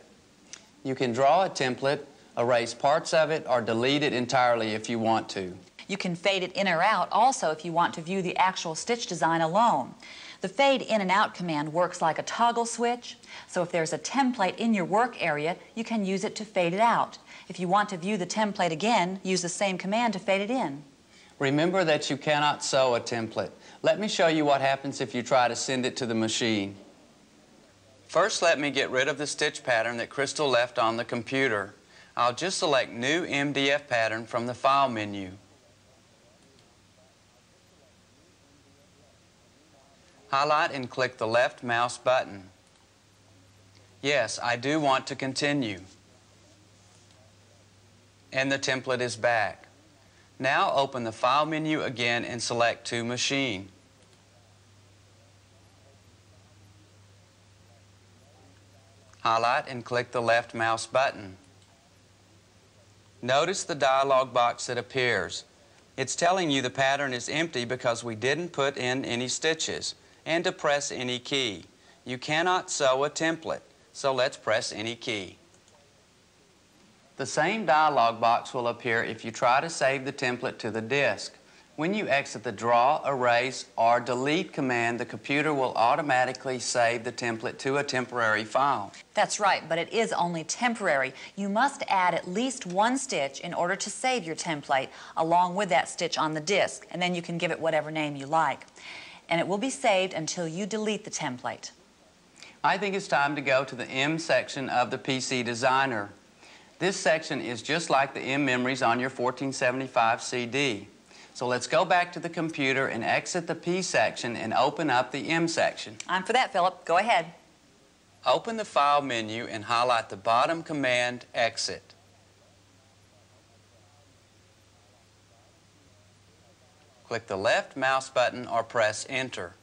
You can draw a template, erase parts of it, or delete it entirely if you want to. You can fade it in or out also if you want to view the actual stitch design alone. The Fade In and Out command works like a toggle switch, so if there's a template in your work area, you can use it to fade it out. If you want to view the template again, use the same command to fade it in. Remember that you cannot sew a template. Let me show you what happens if you try to send it to the machine. First, let me get rid of the stitch pattern that Crystal left on the computer. I'll just select New MDF Pattern from the File menu. Highlight and click the left mouse button. Yes, I do want to continue. And the template is back. Now open the File menu again and select To Machine. Highlight and click the left mouse button. Notice the dialog box that appears. It's telling you the pattern is empty because we didn't put in any stitches and to press any key. You cannot sew a template, so let's press any key. The same dialog box will appear if you try to save the template to the disk. When you exit the draw, erase, or delete command, the computer will automatically save the template to a temporary file. That's right, but it is only temporary. You must add at least one stitch in order to save your template along with that stitch on the disk, and then you can give it whatever name you like. And it will be saved until you delete the template. I think it's time to go to the M section of the PC Designer. This section is just like the M memories on your 1475 CD. So let's go back to the computer and exit the P section and open up the M section. I'm for that, Philip. Go ahead. Open the File menu and highlight the bottom command, Exit. Click the left mouse button or press Enter.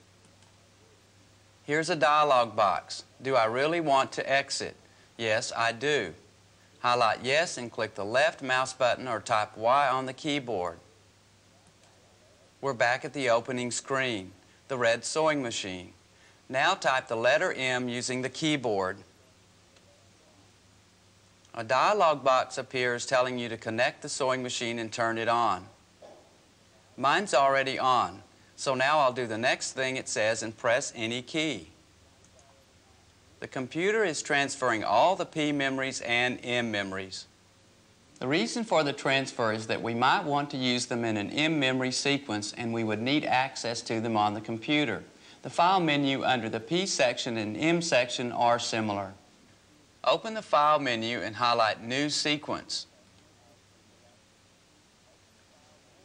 Here's a dialog box. Do I really want to exit? Yes, I do. Highlight Yes and click the left mouse button or type Y on the keyboard. We're back at the opening screen, the red sewing machine. Now type the letter M using the keyboard. A dialog box appears telling you to connect the sewing machine and turn it on. Mine's already on, so now I'll do the next thing it says and press any key. The computer is transferring all the P memories and M memories. The reason for the transfer is that we might want to use them in an M-memory sequence and we would need access to them on the computer. The File menu under the P section and M section are similar. Open the File menu and highlight New Sequence.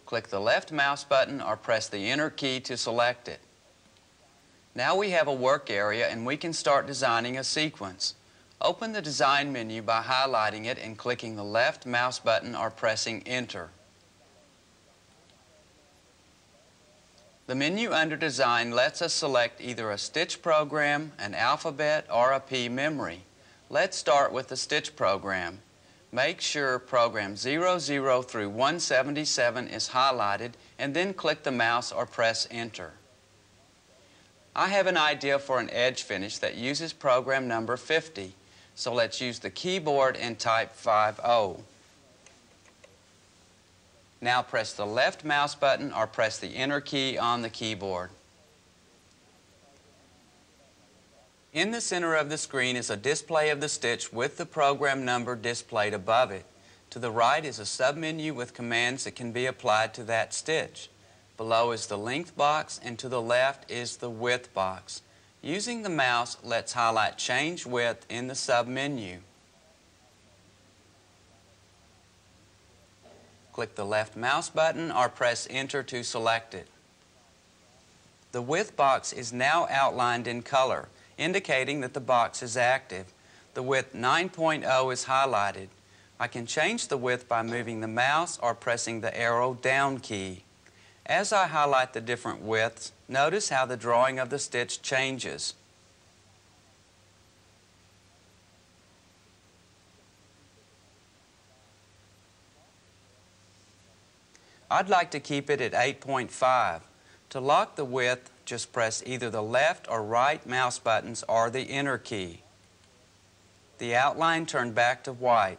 Click the left mouse button or press the Enter key to select it. Now we have a work area and we can start designing a sequence. Open the Design menu by highlighting it and clicking the left mouse button or pressing Enter. The menu under Design lets us select either a stitch program, an alphabet, or a P memory. Let's start with the stitch program. Make sure program 00 through 177 is highlighted and then click the mouse or press Enter. I have an idea for an edge finish that uses program number 50. So let's use the keyboard and type 50. Now press the left mouse button or press the Enter key on the keyboard. In the center of the screen is a display of the stitch with the program number displayed above it. To the right is a submenu with commands that can be applied to that stitch. Below is the length box and to the left is the width box. Using the mouse, let's highlight Change Width in the submenu. Click the left mouse button or press Enter to select it. The width box is now outlined in color, indicating that the box is active. The width 9.0 is highlighted. I can change the width by moving the mouse or pressing the arrow down key. As I highlight the different widths, notice how the drawing of the stitch changes. I'd like to keep it at 8.5. To lock the width, just press either the left or right mouse buttons or the Enter key. The outline turned back to white.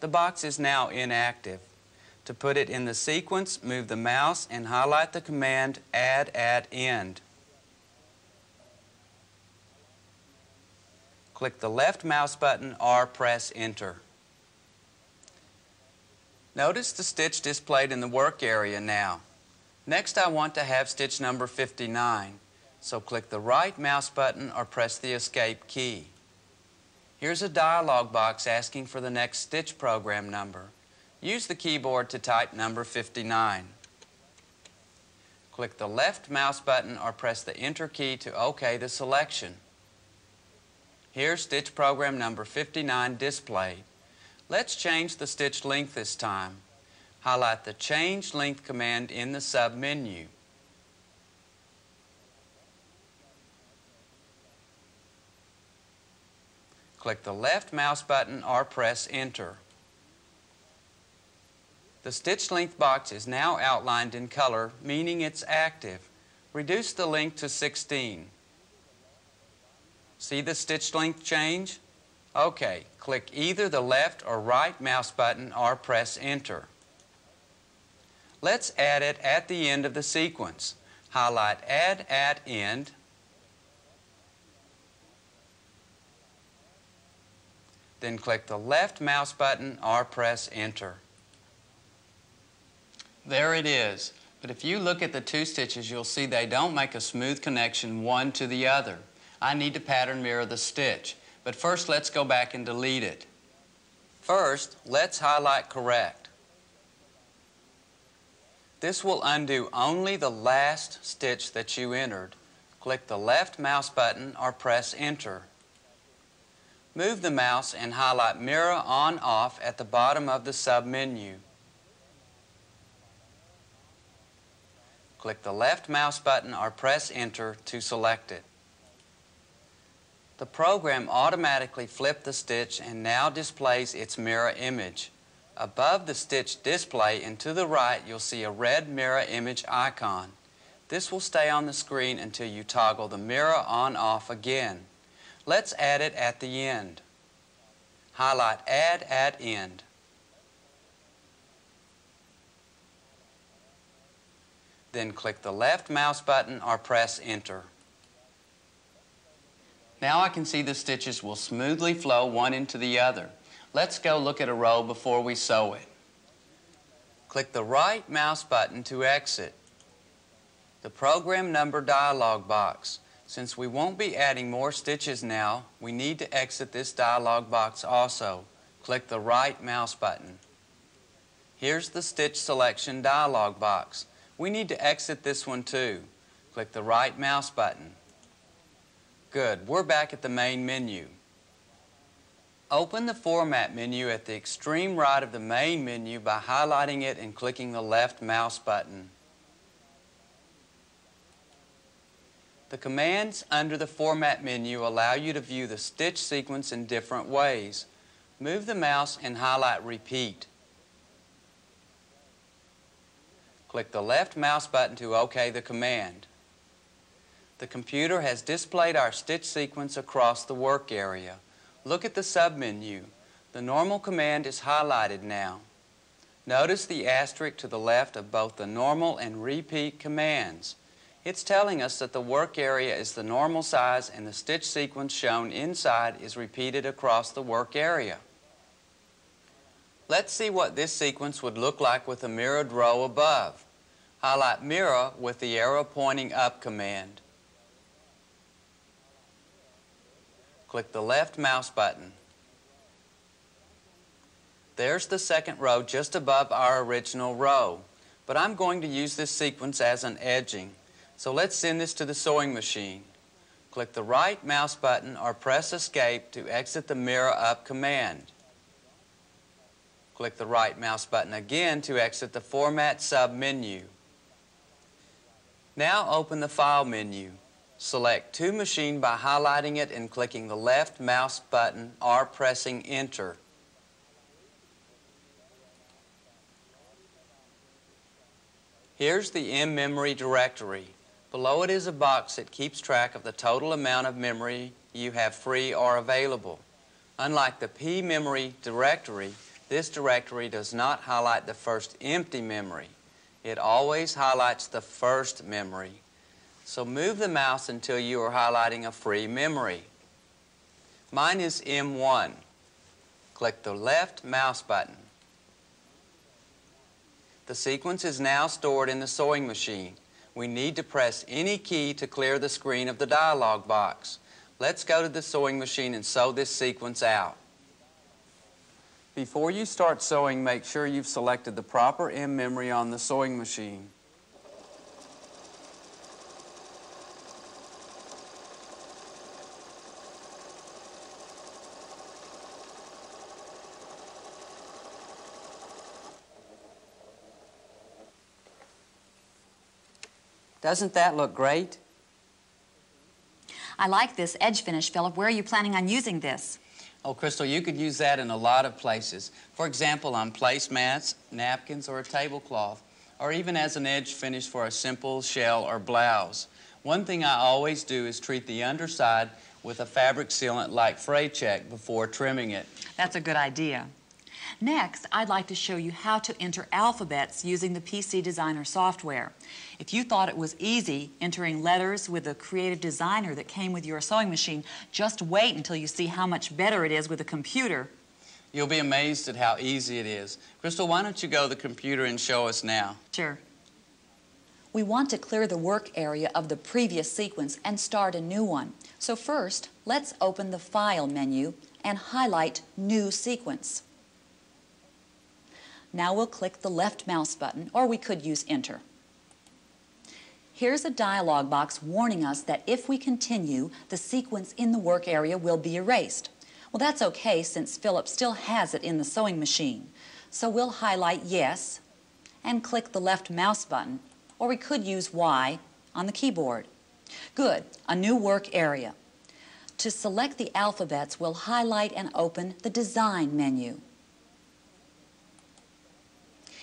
The box is now inactive. To put it in the sequence, move the mouse and highlight the command Add at End. Click the left mouse button or press Enter. Notice the stitch displayed in the work area now. Next I want to have stitch number 59, so click the right mouse button or press the Escape key. Here's a dialog box asking for the next stitch program number. Use the keyboard to type number 59. Click the left mouse button or press the Enter key to OK the selection. Here's stitch program number 59 displayed. Let's change the stitch length this time. Highlight the Change Length command in the submenu. click the left mouse button or press Enter. The stitch length box is now outlined in color, meaning it's active. Reduce the length to 16. See the stitch length change? OK, click either the left or right mouse button or press Enter. Let's add it at the end of the sequence. Highlight Add at End, then click the left mouse button or press Enter. There it is. But if you look at the two stitches, you'll see they don't make a smooth connection one to the other. I need to pattern mirror the stitch. But first, let's go back and delete it. First, let's highlight Correct. This will undo only the last stitch that you entered. Click the left mouse button or press Enter. Move the mouse and highlight Mirror On/Off at the bottom of the sub-menu. Click the left mouse button or press Enter to select it. The program automatically flipped the stitch and now displays its mirror image. Above the stitch display and to the right, you'll see a red mirror image icon. This will stay on the screen until you toggle the mirror on/off again. Let's add it at the end. Highlight Add at End. Then click the left mouse button or press Enter. Now I can see the stitches will smoothly flow one into the other. Let's go look at a row before we sew it. Click the right mouse button to exit. The program number dialog box. Since we won't be adding more stitches now, we need to exit this dialog box also. Click the right mouse button. Here's the stitch selection dialog box. We need to exit this one too. Click the right mouse button. Good, we're back at the main menu. Open the Format menu at the extreme right of the main menu by highlighting it and clicking the left mouse button. The commands under the Format menu allow you to view the stitch sequence in different ways. Move the mouse and highlight Repeat. Click the left mouse button to OK the command. The computer has displayed our stitch sequence across the work area. Look at the submenu. The normal command is highlighted now. Notice the asterisk to the left of both the normal and repeat commands. It's telling us that the work area is the normal size and the stitch sequence shown inside is repeated across the work area. Let's see what this sequence would look like with a mirrored row above. Highlight Mirror with the arrow pointing up command. Click the left mouse button. There's the second row just above our original row. But I'm going to use this sequence as an edging. So let's send this to the sewing machine. Click the right mouse button or press Escape to exit the Mirror Up command. Click the right mouse button again to exit the Format sub-menu. Now open the File menu. Select To Machine by highlighting it and clicking the left mouse button or pressing Enter. Here's the in-memory directory. Below it is a box that keeps track of the total amount of memory you have free or available. Unlike the P-Memory directory, this directory does not highlight the first empty memory. It always highlights the first memory. So move the mouse until you are highlighting a free memory. Mine is M1. Click the left mouse button. The sequence is now stored in the sewing machine. We need to press any key to clear the screen of the dialog box. Let's go to the sewing machine and sew this sequence out. Before you start sewing, make sure you've selected the proper in-memory on the sewing machine. Doesn't that look great? I like this edge finish, Philip. Where are you planning on using this? Oh, Crystal, you could use that in a lot of places. For example, on placemats, napkins, or a tablecloth, or even as an edge finish for a simple shell or blouse. One thing I always do is treat the underside with a fabric sealant like Fraycheck before trimming it. That's a good idea. Next, I'd like to show you how to enter alphabets using the PC Designer software. If you thought it was easy entering letters with the Creative Designer that came with your sewing machine, just wait until you see how much better it is with a computer. You'll be amazed at how easy it is. Crystal, why don't you go to the computer and show us now? Sure. We want to clear the work area of the previous sequence and start a new one. So first, let's open the File menu and highlight New Sequence. Now we'll click the left mouse button, or we could use Enter. Here's a dialog box warning us that if we continue, the sequence in the work area will be erased. Well, that's okay since Philip still has it in the sewing machine. So we'll highlight Yes and click the left mouse button, or we could use Y on the keyboard. Good, a new work area. To select the alphabets, we'll highlight and open the Design menu.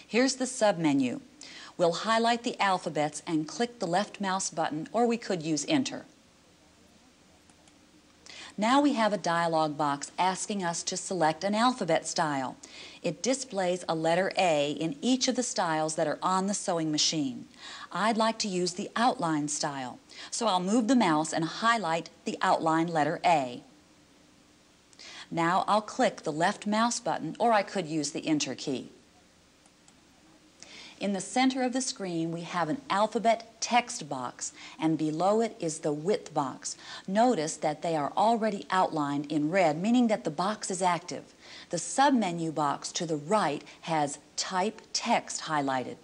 Here's the submenu. We'll highlight the alphabets and click the left mouse button, or we could use Enter. Now we have a dialog box asking us to select an alphabet style. It displays a letter A in each of the styles that are on the sewing machine. I'd like to use the outline style, so I'll move the mouse and highlight the outline letter A. Now I'll click the left mouse button, or I could use the Enter key. In the center of the screen, we have an alphabet text box, and below it is the width box. Notice that they are already outlined in red, meaning that the box is active. The submenu box to the right has Type Text highlighted.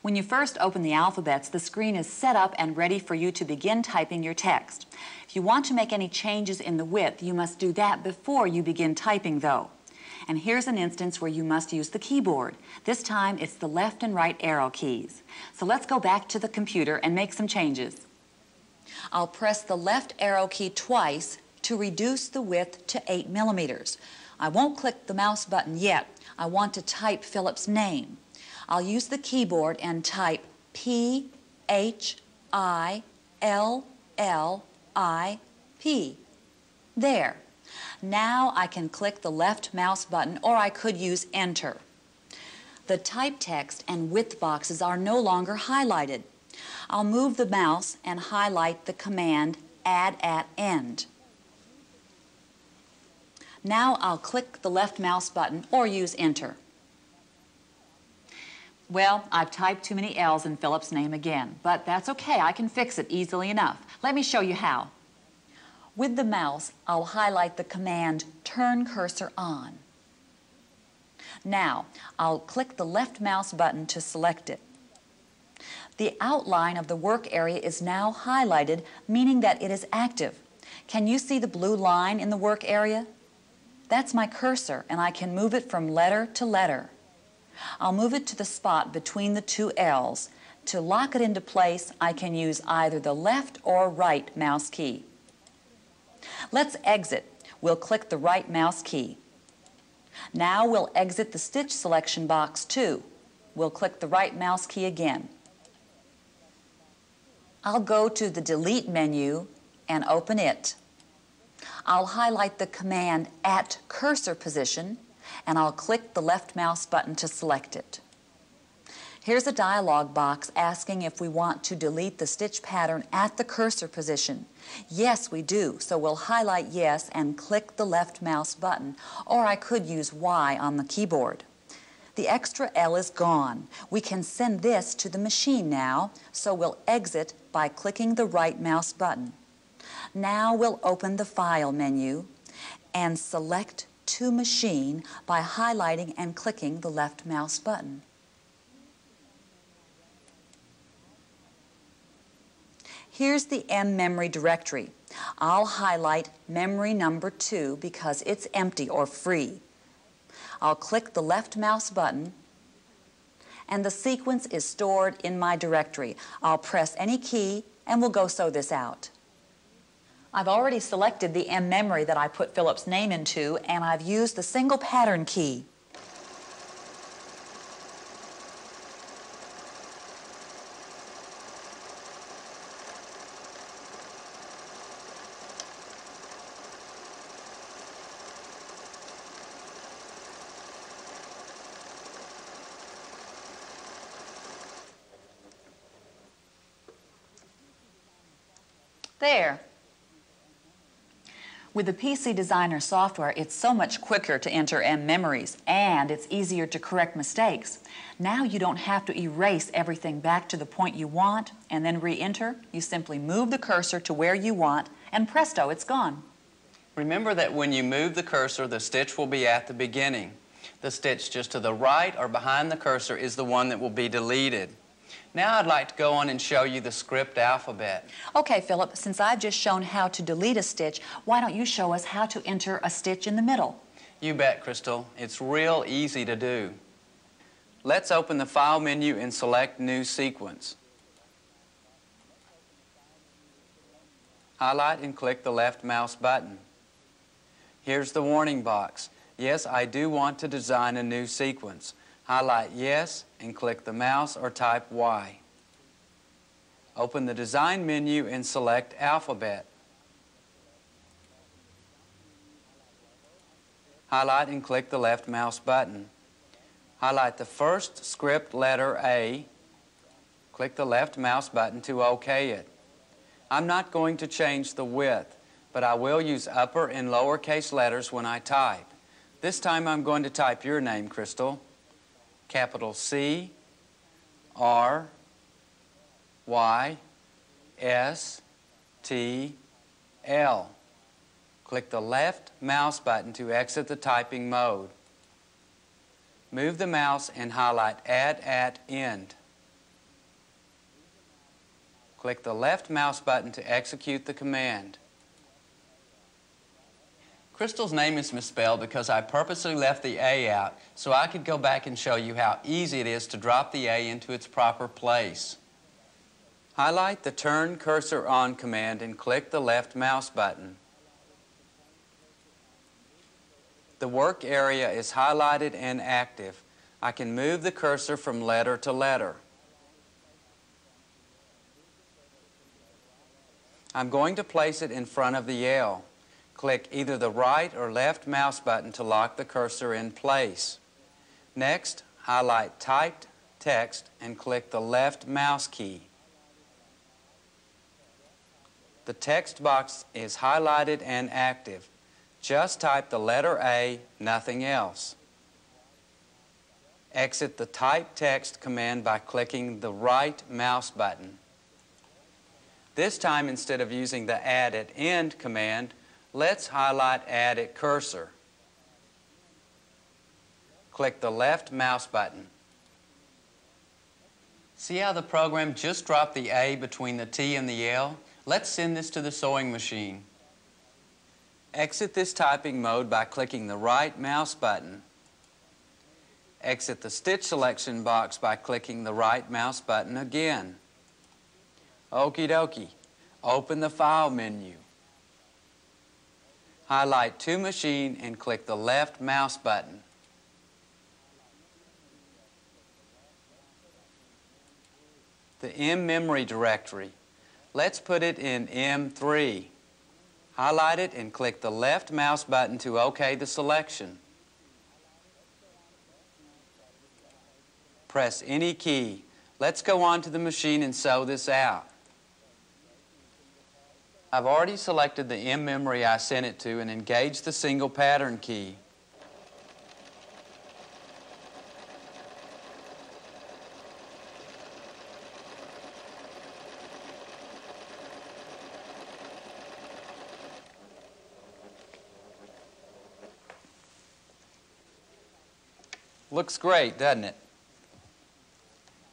When you first open the alphabets, the screen is set up and ready for you to begin typing your text. If you want to make any changes in the width, you must do that before you begin typing, though. And here's an instance where you must use the keyboard. This time it's the left and right arrow keys. So let's go back to the computer and make some changes. I'll press the left arrow key twice to reduce the width to 8 millimeters. I won't click the mouse button yet. I want to type Philip's name. I'll use the keyboard and type P-H-I-L-L-I-P. There. Now I can click the left mouse button, or I could use Enter. The type text and width boxes are no longer highlighted. I'll move the mouse and highlight the command Add at End. Now I'll click the left mouse button or use Enter. Well, I've typed too many L's in Philip's name again, but that's okay. I can fix it easily enough. Let me show you how. With the mouse, I'll highlight the command Turn Cursor On. Now, I'll click the left mouse button to select it. The outline of the work area is now highlighted, meaning that it is active. Can you see the blue line in the work area? That's my cursor, and I can move it from letter to letter. I'll move it to the spot between the two L's. To lock it into place, I can use either the left or right mouse key. Let's exit. We'll click the right mouse key. Now we'll exit the stitch selection box too. We'll click the right mouse key again. I'll go to the Delete menu and open it. I'll highlight the command At Cursor Position, and I'll click the left mouse button to select it. Here's a dialog box asking if we want to delete the stitch pattern at the cursor position. Yes, we do, so we'll highlight Yes and click the left mouse button, or I could use Y on the keyboard. The extra L is gone. We can send this to the machine now, so we'll exit by clicking the right mouse button. Now we'll open the File menu and select To Machine by highlighting and clicking the left mouse button. Here's the M memory directory. I'll highlight memory number 2 because it's empty or free. I'll click the left mouse button, and the sequence is stored in my directory. I'll press any key, and we'll go sew this out. I've already selected the M memory that I put Philip's name into, and I've used the single pattern key. There. With the PC Designer software, it's so much quicker to enter M-memories, and it's easier to correct mistakes. Now you don't have to erase everything back to the point you want and then re-enter. You simply move the cursor to where you want, and presto, it's gone. Remember that when you move the cursor, the stitch will be at the beginning. The stitch just to the right or behind the cursor is the one that will be deleted. Now I'd like to go on and show you the script alphabet. Okay, Philip, since I've just shown how to delete a stitch, why don't you show us how to enter a stitch in the middle? You bet, Crystal. It's real easy to do. Let's open the File menu and select New Sequence. Highlight and click the left mouse button. Here's the warning box. Yes, I do want to design a new sequence. Highlight Yes and click the mouse or type Y. Open the Design menu and select Alphabet. Highlight and click the left mouse button. Highlight the first script letter A. Click the left mouse button to OK it. I'm not going to change the width, but I will use upper and lowercase letters when I type. This time I'm going to type your name, Crystal. Capital C, R, Y, S, T, L. Click the left mouse button to exit the typing mode. Move the mouse and highlight Add at End. Click the left mouse button to execute the command. Crystal's name is misspelled because I purposely left the A out so I could go back and show you how easy it is to drop the A into its proper place. Highlight the Turn Cursor On command and click the left mouse button. The work area is highlighted and active. I can move the cursor from letter to letter. I'm going to place it in front of the L. Click either the right or left mouse button to lock the cursor in place. Next, highlight Typed Text and click the left mouse key. The text box is highlighted and active. Just type the letter A, nothing else. Exit the Type Text command by clicking the right mouse button. This time, instead of using the Add at End command, let's highlight Add at Cursor. Click the left mouse button. See how the program just dropped the A between the T and the L? Let's send this to the sewing machine. Exit this typing mode by clicking the right mouse button. Exit the stitch selection box by clicking the right mouse button again. Okie dokie. Open the File menu. Highlight To Machine and click the left mouse button. The M-memory directory. Let's put it in M3. Highlight it and click the left mouse button to OK the selection. Press any key. Let's go on to the machine and sew this out. I've already selected the M memory I sent it to and engaged the single pattern key. Looks great, doesn't it?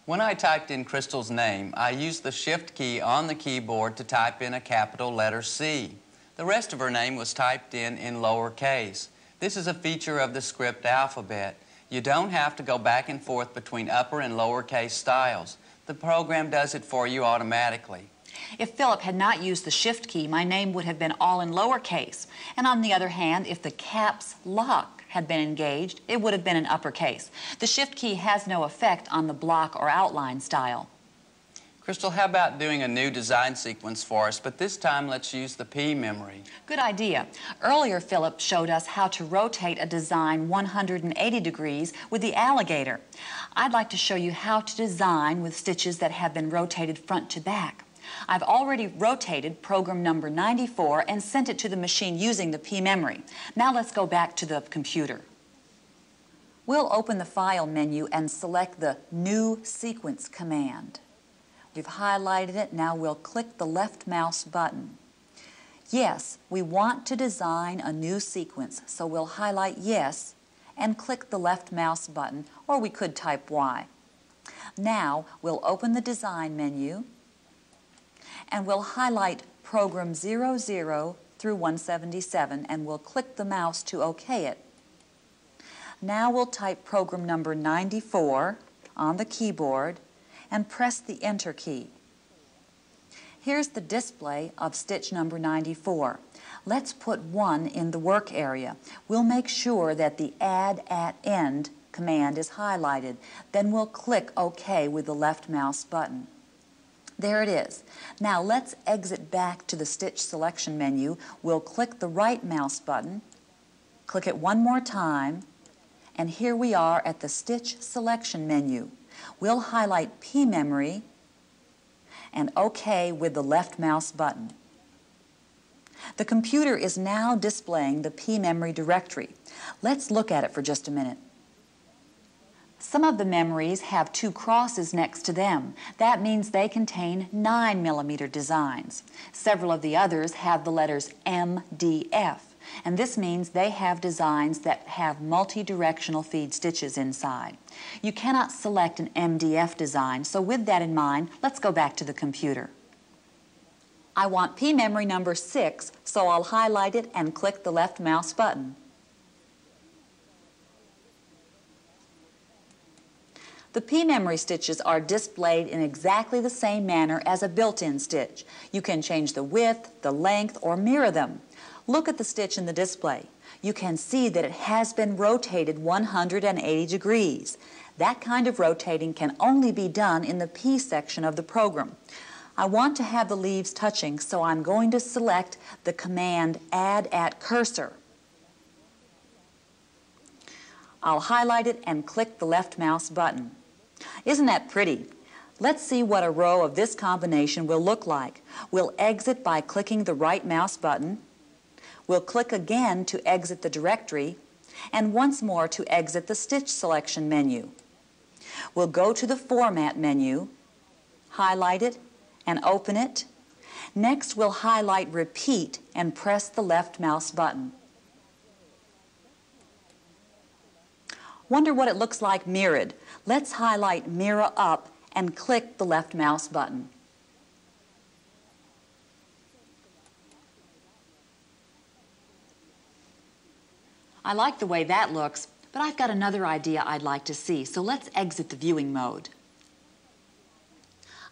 When I typed in Crystal's name, I used the Shift key on the keyboard to type in a capital letter C. The rest of her name was typed in lowercase. This is a feature of the script alphabet. You don't have to go back and forth between upper and lowercase styles. The program does it for you automatically. If Philip had not used the shift key, my name would have been all in lowercase. And on the other hand, if the caps lock had been engaged, it would have been in uppercase. The shift key has no effect on the block or outline style. Crystal, how about doing a new design sequence for us, but this time let's use the P-memory. Good idea. Earlier, Philip showed us how to rotate a design 180 degrees with the alligator. I'd like to show you how to design with stitches that have been rotated front to back. I've already rotated program number 94 and sent it to the machine using the P-memory. Now let's go back to the computer. We'll open the File menu and select the New Sequence command. We've highlighted it. Now we'll click the left mouse button. Yes, we want to design a new sequence, so we'll highlight yes and click the left mouse button, or we could type Y. Now we'll open the design menu and we'll highlight program 00 through 177 and we'll click the mouse to OK it. Now we'll type program number 94 on the keyboard and press the Enter key. Here's the display of stitch number 94. Let's put 1 in the work area. We'll make sure that the Add at End command is highlighted. Then we'll click OK with the left mouse button. There it is. Now let's exit back to the stitch selection menu. We'll click the right mouse button, click it one more time, and here we are at the stitch selection menu. We'll highlight P-memory and OK with the left mouse button. The computer is now displaying the P-memory directory. Let's look at it for just a minute. Some of the memories have 2 crosses next to them. That means they contain 9mm designs. Several of the others have the letters MDF, and this means they have designs that have multi-directional feed stitches inside. You cannot select an MDF design, so with that in mind, let's go back to the computer. I want P-memory number 6, so I'll highlight it and click the left mouse button. The P-memory stitches are displayed in exactly the same manner as a built-in stitch. You can change the width, the length, or mirror them. Look at the stitch in the display. You can see that it has been rotated 180 degrees. That kind of rotating can only be done in the P section of the program. I want to have the leaves touching, so I'm going to select the command Add at Cursor. I'll highlight it and click the left mouse button. Isn't that pretty? Let's see what a row of this combination will look like. We'll exit by clicking the right mouse button. We'll click again to exit the directory and once more to exit the stitch selection menu. We'll go to the Format menu, highlight it, and open it. Next, we'll highlight Repeat and press the left mouse button. Wonder what it looks like mirrored. Let's highlight Mirror Up and click the left mouse button. I like the way that looks, but I've got another idea I'd like to see, so let's exit the viewing mode.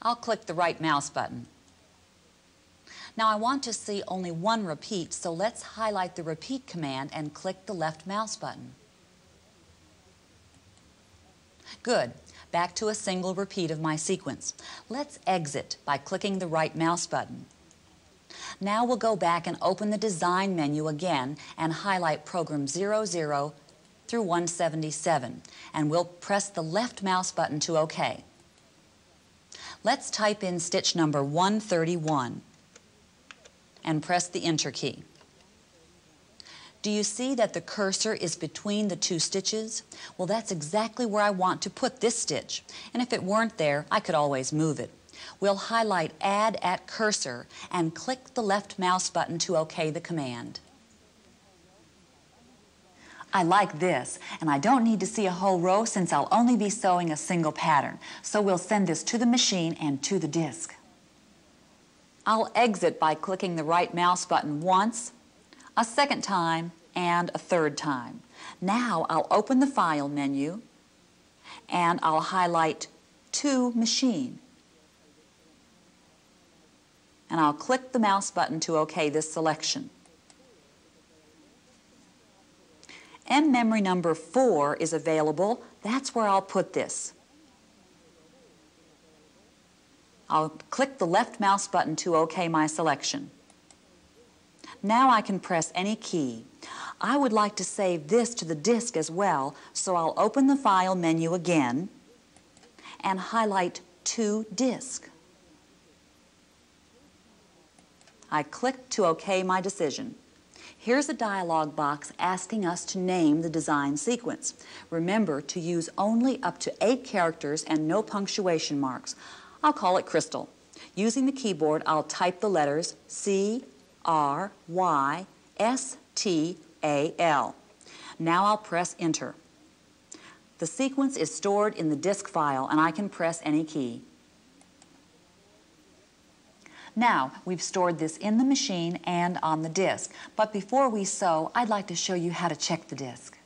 I'll click the right mouse button. Now I want to see only one repeat, so let's highlight the Repeat command and click the left mouse button. Good. Back to a single repeat of my sequence. Let's exit by clicking the right mouse button. Now we'll go back and open the design menu again and highlight program 00 through 177, and we'll press the left mouse button to OK. Let's type in stitch number 131 and press the Enter key. Do you see that the cursor is between the 2 stitches? Well, that's exactly where I want to put this stitch, and if it weren't there, I could always move it. We'll highlight Add at Cursor and click the left mouse button to OK the command. I like this, and I don't need to see a whole row since I'll only be sewing a single pattern. So we'll send this to the machine and to the disk. I'll exit by clicking the right mouse button once, a second time, and a third time. Now I'll open the File menu and I'll highlight To Machine. and I'll click the mouse button to OK this selection. And memory number 4 is available. That's where I'll put this. I'll click the left mouse button to OK my selection. Now I can press any key. I would like to save this to the disk as well, so I'll open the File menu again and highlight To Disk. I click to OK my decision. Here's a dialog box asking us to name the design sequence. Remember to use only up to 8 characters and no punctuation marks. I'll call it Crystal. Using the keyboard, I'll type the letters C-R-Y-S-T-A-L. Now I'll press Enter. The sequence is stored in the disk file, and I can press any key. Now, we've stored this in the machine and on the disk. But before we sew, I'd like to show you how to check the disk.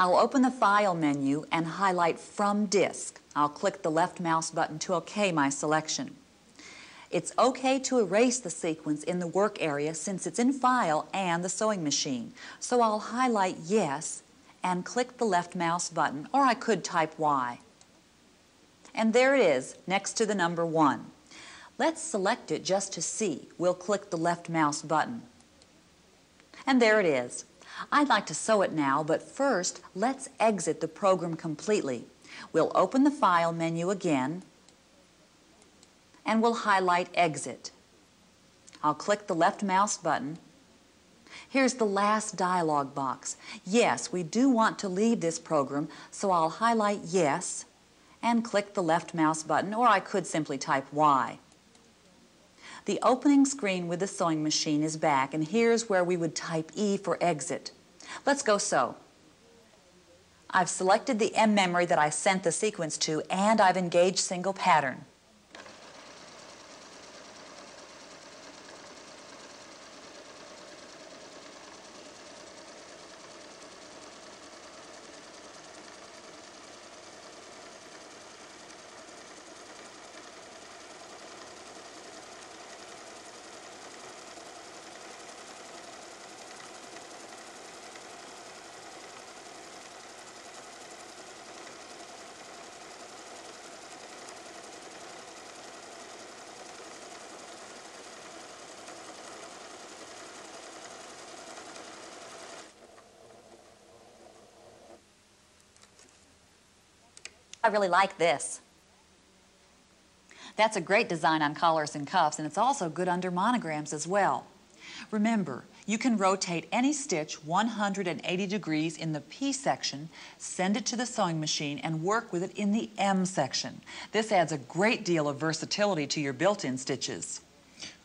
I'll open the File menu and highlight From Disk. I'll click the left mouse button to OK my selection. It's OK to erase the sequence in the work area since it's in File and the sewing machine. So I'll highlight Yes and click the left mouse button, or I could type Y. And there it is, next to the number 1. Let's select it just to see. We'll click the left mouse button. And there it is. I'd like to sew it now, but first, let's exit the program completely. We'll open the File menu again, and we'll highlight Exit. I'll click the left mouse button. Here's the last dialog box. Yes, we do want to leave this program, so I'll highlight Yes and click the left mouse button, or I could simply type Y. The opening screen with the sewing machine is back, and here's where we would type E for exit. Let's go sew. I've selected the M memory that I sent the sequence to, and I've engaged single pattern. I really like this. That's a great design on collars and cuffs, and it's also good under monograms as well. Remember, you can rotate any stitch 180 degrees in the P section, send it to the sewing machine, and work with it in the M section. This adds a great deal of versatility to your built-in stitches.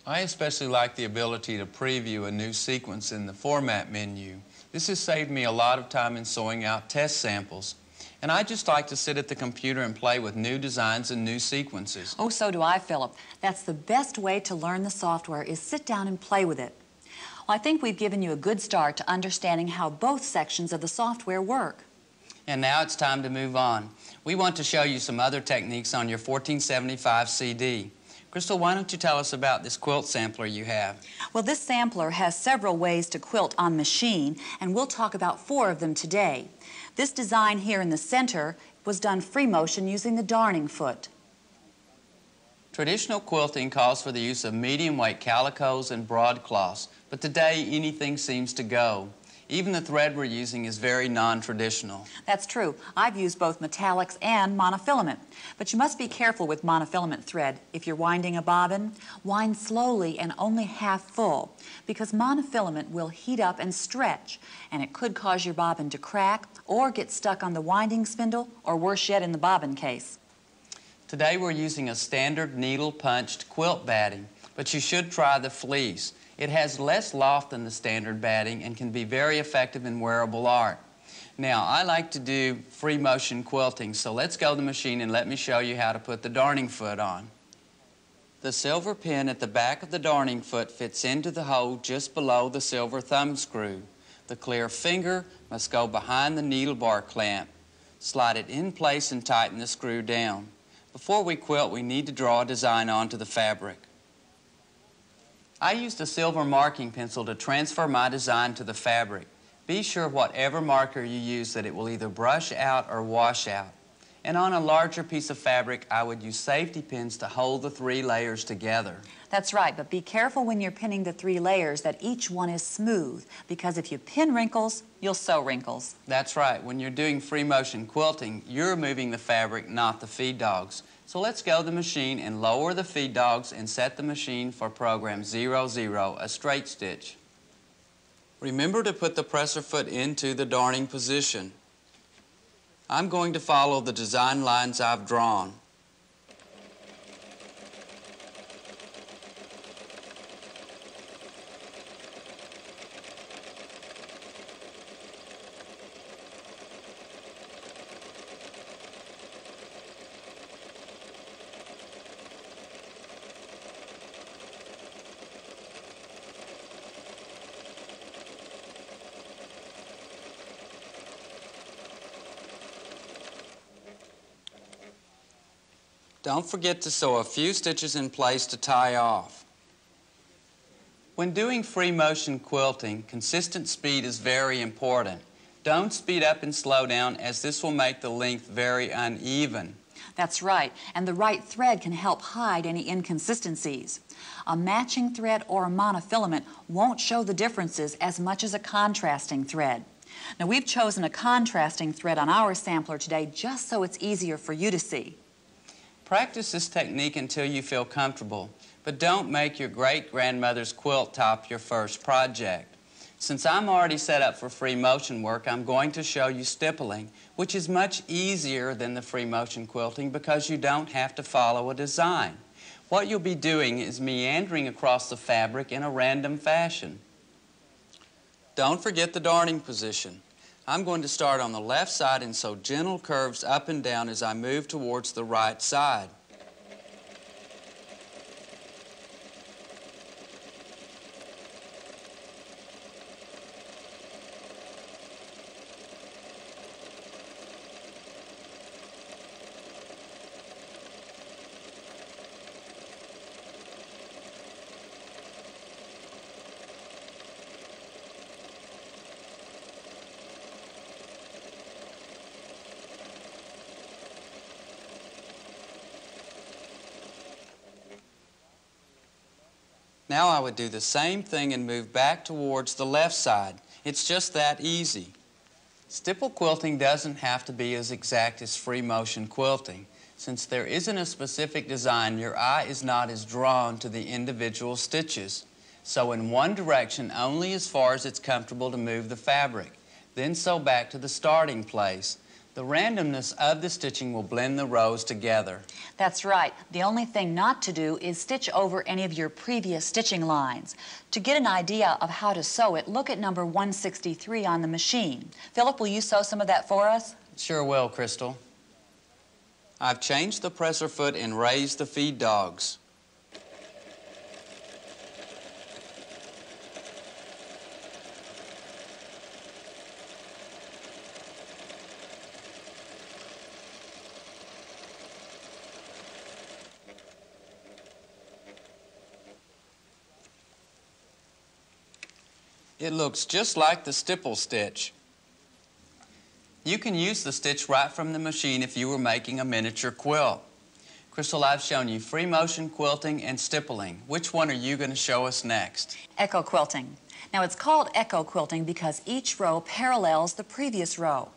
I especially like the ability to preview a new sequence in the Format menu. This has saved me a lot of time in sewing out test samples. And I just like to sit at the computer and play with new designs and new sequences. Oh, so do I, Philip. That's the best way to learn the software, is sit down and play with it. Well, I think we've given you a good start to understanding how both sections of the software work. And now it's time to move on. We want to show you some other techniques on your 1475 CD. Crystal, why don't you tell us about this quilt sampler you have? Well, this sampler has several ways to quilt on machine, and we'll talk about 4 of them today. This design here in the center was done free motion using the darning foot. Traditional quilting calls for the use of medium-weight calicos and broadcloths, but today anything seems to go. Even the thread we're using is very non-traditional. That's true. I've used both metallics and monofilament. But you must be careful with monofilament thread. If you're winding a bobbin, wind slowly and only half full, because monofilament will heat up and stretch, and it could cause your bobbin to crack or get stuck on the winding spindle, or worse yet, in the bobbin case. Today we're using a standard needle-punched quilt batting, but you should try the fleece. It has less loft than the standard batting and can be very effective in wearable art. Now, I like to do free motion quilting, so let's go to the machine and let me show you how to put the darning foot on. The silver pin at the back of the darning foot fits into the hole just below the silver thumb screw. The clear finger must go behind the needle bar clamp. Slide it in place and tighten the screw down. Before we quilt, we need to draw a design onto the fabric. I used a silver marking pencil to transfer my design to the fabric. Be sure whatever marker you use that it will either brush out or wash out. And on a larger piece of fabric, I would use safety pins to hold the three layers together. That's right, but be careful when you're pinning the three layers that each one is smooth, because if you pin wrinkles, you'll sew wrinkles. That's right. When you're doing free motion quilting, you're moving the fabric, not the feed dogs. So let's go to the machine and lower the feed dogs and set the machine for program 00, a straight stitch. Remember to put the presser foot into the darning position. I'm going to follow the design lines I've drawn. Don't forget to sew a few stitches in place to tie off. When doing free motion quilting, consistent speed is very important. Don't speed up and slow down, as this will make the length very uneven. That's right, and the right thread can help hide any inconsistencies. A matching thread or a monofilament won't show the differences as much as a contrasting thread. Now, we've chosen a contrasting thread on our sampler today just so it's easier for you to see. Practice this technique until you feel comfortable, but don't make your great-grandmother's quilt top your first project. Since I'm already set up for free motion work, I'm going to show you stippling, which is much easier than the free motion quilting because you don't have to follow a design. What you'll be doing is meandering across the fabric in a random fashion. Don't forget the darning position. I'm going to start on the left side and sew gentle curves up and down as I move towards the right side. Now I would do the same thing and move back towards the left side. It's just that easy. Stipple quilting doesn't have to be as exact as free motion quilting. Since there isn't a specific design, your eye is not as drawn to the individual stitches. Sew in one direction only as far as it's comfortable to move the fabric. Then sew back to the starting place. The randomness of the stitching will blend the rows together. That's right. The only thing not to do is stitch over any of your previous stitching lines. To get an idea of how to sew it, look at number 163 on the machine. Philip, will you sew some of that for us? Sure will, Crystal. I've changed the presser foot and raised the feed dogs. It looks just like the stipple stitch. You can use the stitch right from the machine if you were making a miniature quilt. Crystal, I've shown you free motion quilting and stippling. Which one are you going to show us next? Echo quilting. Now, it's called echo quilting because each row parallels the previous row.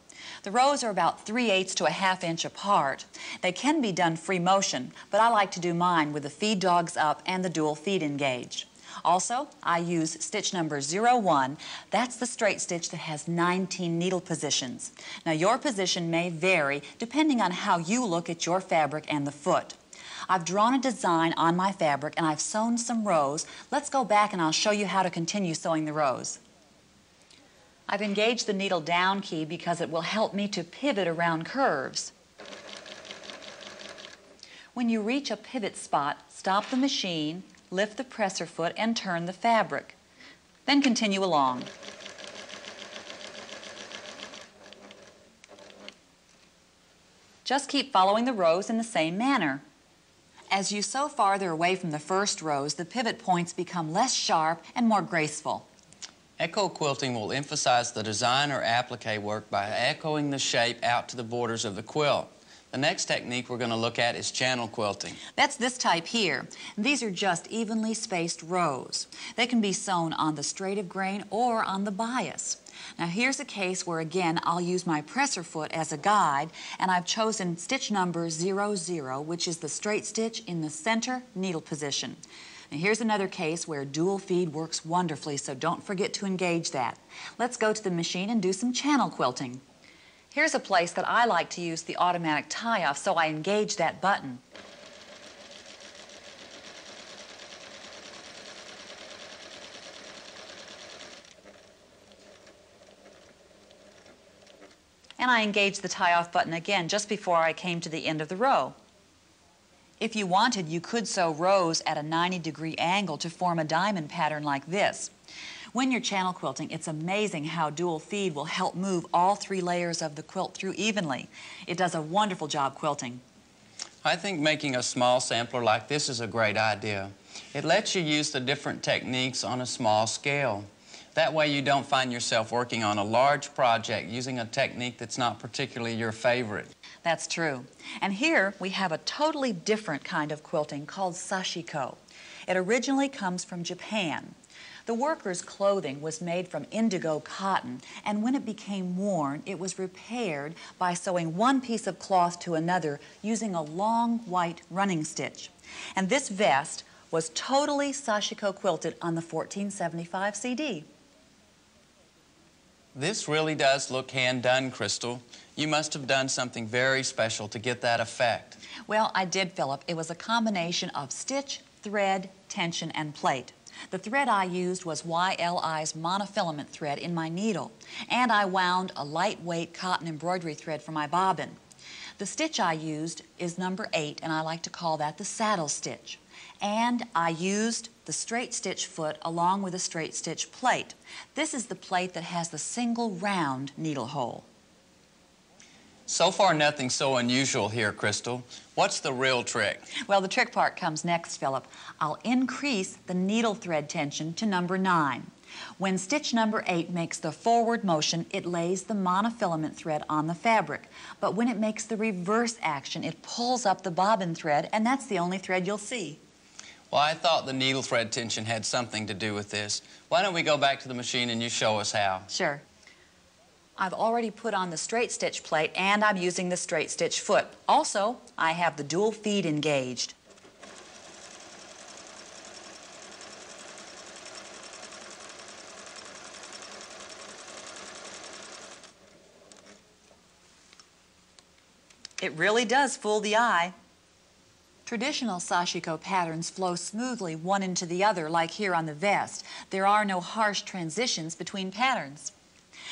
The rows are about 3/8 to a half inch apart. They can be done free motion, but I like to do mine with the feed dogs up and the dual feed engaged. Also, I use stitch number 01. That's the straight stitch that has 19 needle positions. Now, your position may vary depending on how you look at your fabric and the foot. I've drawn a design on my fabric and I've sewn some rows. Let's go back and I'll show you how to continue sewing the rows. I've engaged the needle down key because it will help me to pivot around curves. When you reach a pivot spot, stop the machine, lift the presser foot and turn the fabric. Then continue along. Just keep following the rows in the same manner. As you sew farther away from the first rows, the pivot points become less sharp and more graceful. Echo quilting will emphasize the design or applique work by echoing the shape out to the borders of the quilt. The next technique we're going to look at is channel quilting. That's this type here. These are just evenly spaced rows. They can be sewn on the straight of grain or on the bias. Now here's a case where, again, I'll use my presser foot as a guide, and I've chosen stitch number 00, which is the straight stitch in the center needle position. And here's another case where dual feed works wonderfully, so don't forget to engage that. Let's go to the machine and do some channel quilting. Here's a place that I like to use the automatic tie-off, so I engage that button. And I engage the tie-off button again just before I came to the end of the row. If you wanted, you could sew rows at a 90-degree angle to form a diamond pattern like this. When you're channel quilting, it's amazing how dual feed will help move all three layers of the quilt through evenly. It does a wonderful job quilting. I think making a small sampler like this is a great idea. It lets you use the different techniques on a small scale. That way you don't find yourself working on a large project using a technique that's not particularly your favorite. That's true. And here we have a totally different kind of quilting called Sashiko. It originally comes from Japan. The workers' clothing was made from indigo cotton, and when it became worn, it was repaired by sewing one piece of cloth to another using a long white running stitch. And this vest was totally Sashiko quilted on the 1475 CD. This really does look hand-done, Crystal. You must have done something very special to get that effect. Well, I did, Philip. It was a combination of stitch, thread, tension, and plait. The thread I used was YLI's monofilament thread in my needle, and I wound a lightweight cotton embroidery thread for my bobbin. The stitch I used is number 8, and I like to call that the saddle stitch. And I used the straight stitch foot along with a straight stitch plate. This is the plate that has the single round needle hole. So far, nothing so unusual here, Crystal. What's the real trick? Well, the trick part comes next, Philip. I'll increase the needle thread tension to number 9. When stitch number 8 makes the forward motion, it lays the monofilament thread on the fabric. But when it makes the reverse action, it pulls up the bobbin thread, and that's the only thread you'll see. Well, I thought the needle thread tension had something to do with this. Why don't we go back to the machine and you show us how? Sure. I've already put on the straight stitch plate, and I'm using the straight stitch foot. Also, I have the dual feed engaged. It really does fool the eye. Traditional Sashiko patterns flow smoothly one into the other, like here on the vest. There are no harsh transitions between patterns.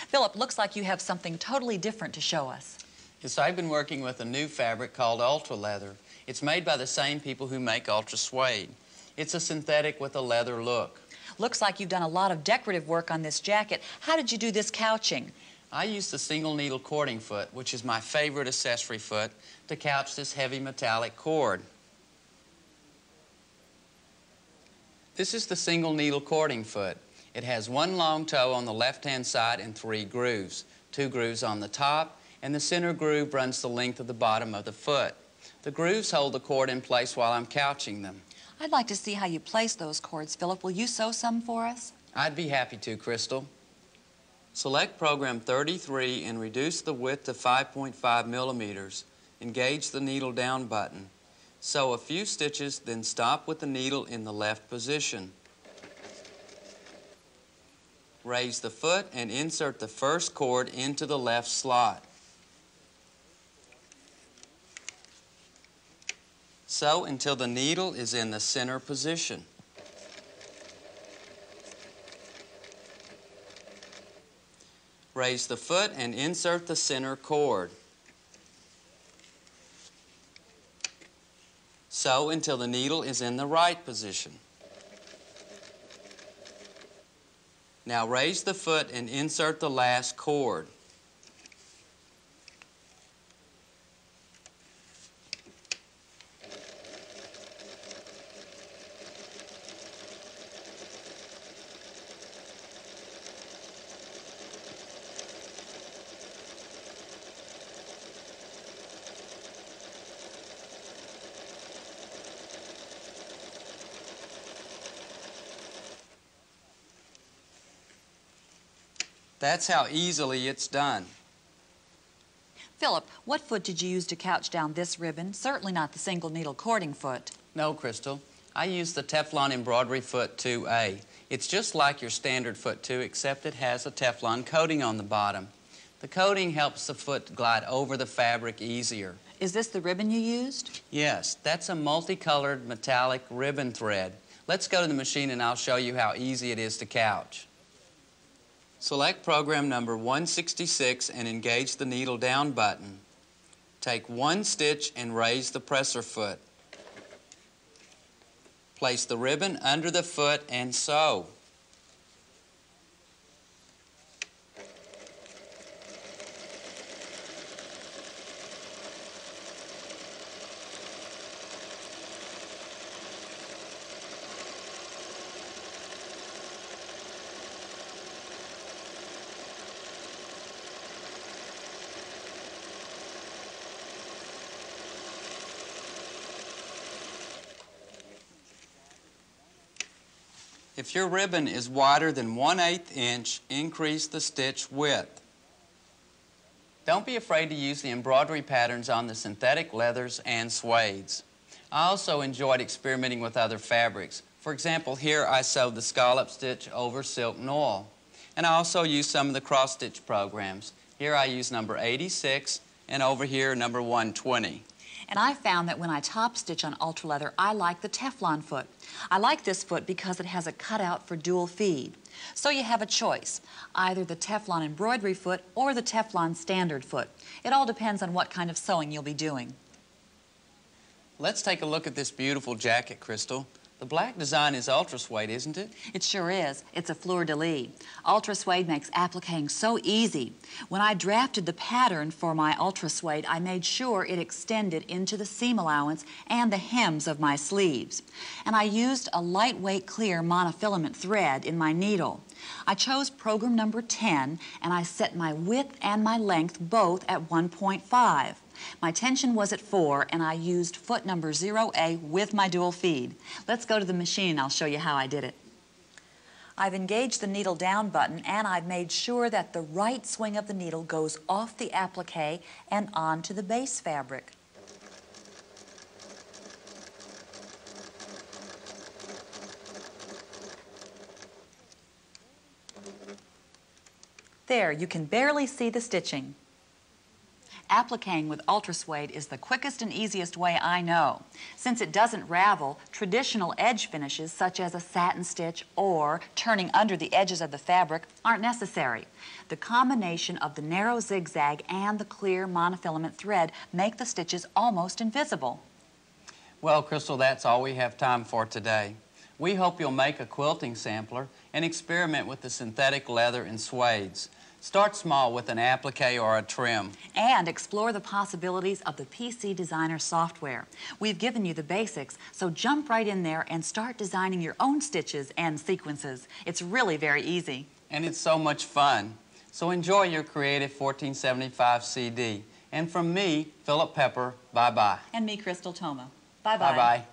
Philip, looks like you have something totally different to show us. Yes, I've been working with a new fabric called Ultra Leather. It's made by the same people who make Ultra Suede. It's a synthetic with a leather look. Looks like you've done a lot of decorative work on this jacket. How did you do this couching? I used the single needle cording foot, which is my favorite accessory foot, to couch this heavy metallic cord. This is the single needle cording foot. It has one long toe on the left-hand side and 3 grooves, 2 grooves on the top, and the center groove runs the length of the bottom of the foot. The grooves hold the cord in place while I'm couching them. I'd like to see how you place those cords, Philip. Will you sew some for us? I'd be happy to, Crystal. Select program 33 and reduce the width to 5.5 millimeters. Engage the needle down button. Sew a few stitches, then stop with the needle in the left position. Raise the foot and insert the first cord into the left slot. Sew until the needle is in the center position. Raise the foot and insert the center cord. Sew until the needle is in the right position. Now raise the foot and insert the last cord. That's how easily it's done. Philip, what foot did you use to couch down this ribbon? Certainly not the single needle cording foot. No, Crystal. I used the Teflon embroidery foot 2A. It's just like your standard foot 2, except it has a Teflon coating on the bottom. The coating helps the foot glide over the fabric easier. Is this the ribbon you used? Yes, that's a multicolored metallic ribbon thread. Let's go to the machine and I'll show you how easy it is to couch. Select program number 166 and engage the needle down button. Take one stitch and raise the presser foot. Place the ribbon under the foot and sew. If your ribbon is wider than 1/8 inch, increase the stitch width. Don't be afraid to use the embroidery patterns on the synthetic leathers and suedes. I also enjoyed experimenting with other fabrics. For example, here I sewed the scallop stitch over silk noil. And I also used some of the cross-stitch programs. Here I used number 86 and over here number 120. And I found that when I top stitch on Ultra Leather, I like the Teflon foot. I like this foot because it has a cutout for dual feed. So you have a choice, either the Teflon embroidery foot or the Teflon standard foot. It all depends on what kind of sewing you'll be doing. Let's take a look at this beautiful jacket, Crystal. The black design is Ultra Suede, isn't it? It sure is. It's a fleur-de-lis. Ultra Suede makes appliquing so easy. When I drafted the pattern for my Ultra Suede, I made sure it extended into the seam allowance and the hems of my sleeves. And I used a lightweight clear monofilament thread in my needle. I chose program number 10, and I set my width and my length both at 1.5. My tension was at 4, and I used foot number 0A with my dual feed. Let's go to the machine, and I'll show you how I did it. I've engaged the needle down button, and I've made sure that the right swing of the needle goes off the applique and onto the base fabric. There, you can barely see the stitching. Appliquing with Ultra Suede is the quickest and easiest way I know. Since it doesn't ravel, traditional edge finishes such as a satin stitch or turning under the edges of the fabric aren't necessary. The combination of the narrow zigzag and the clear monofilament thread make the stitches almost invisible. Well, Crystal, that's all we have time for today. We hope you'll make a quilting sampler and experiment with the synthetic leather and suedes. Start small with an applique or a trim. And explore the possibilities of the PC Designer software. We've given you the basics, so jump right in there and start designing your own stitches and sequences. It's really very easy. And it's so much fun. So enjoy your creative 1475 CD. And from me, Philip Pepper, bye-bye. And me, Crystal Thoma. Bye-bye. Bye-bye.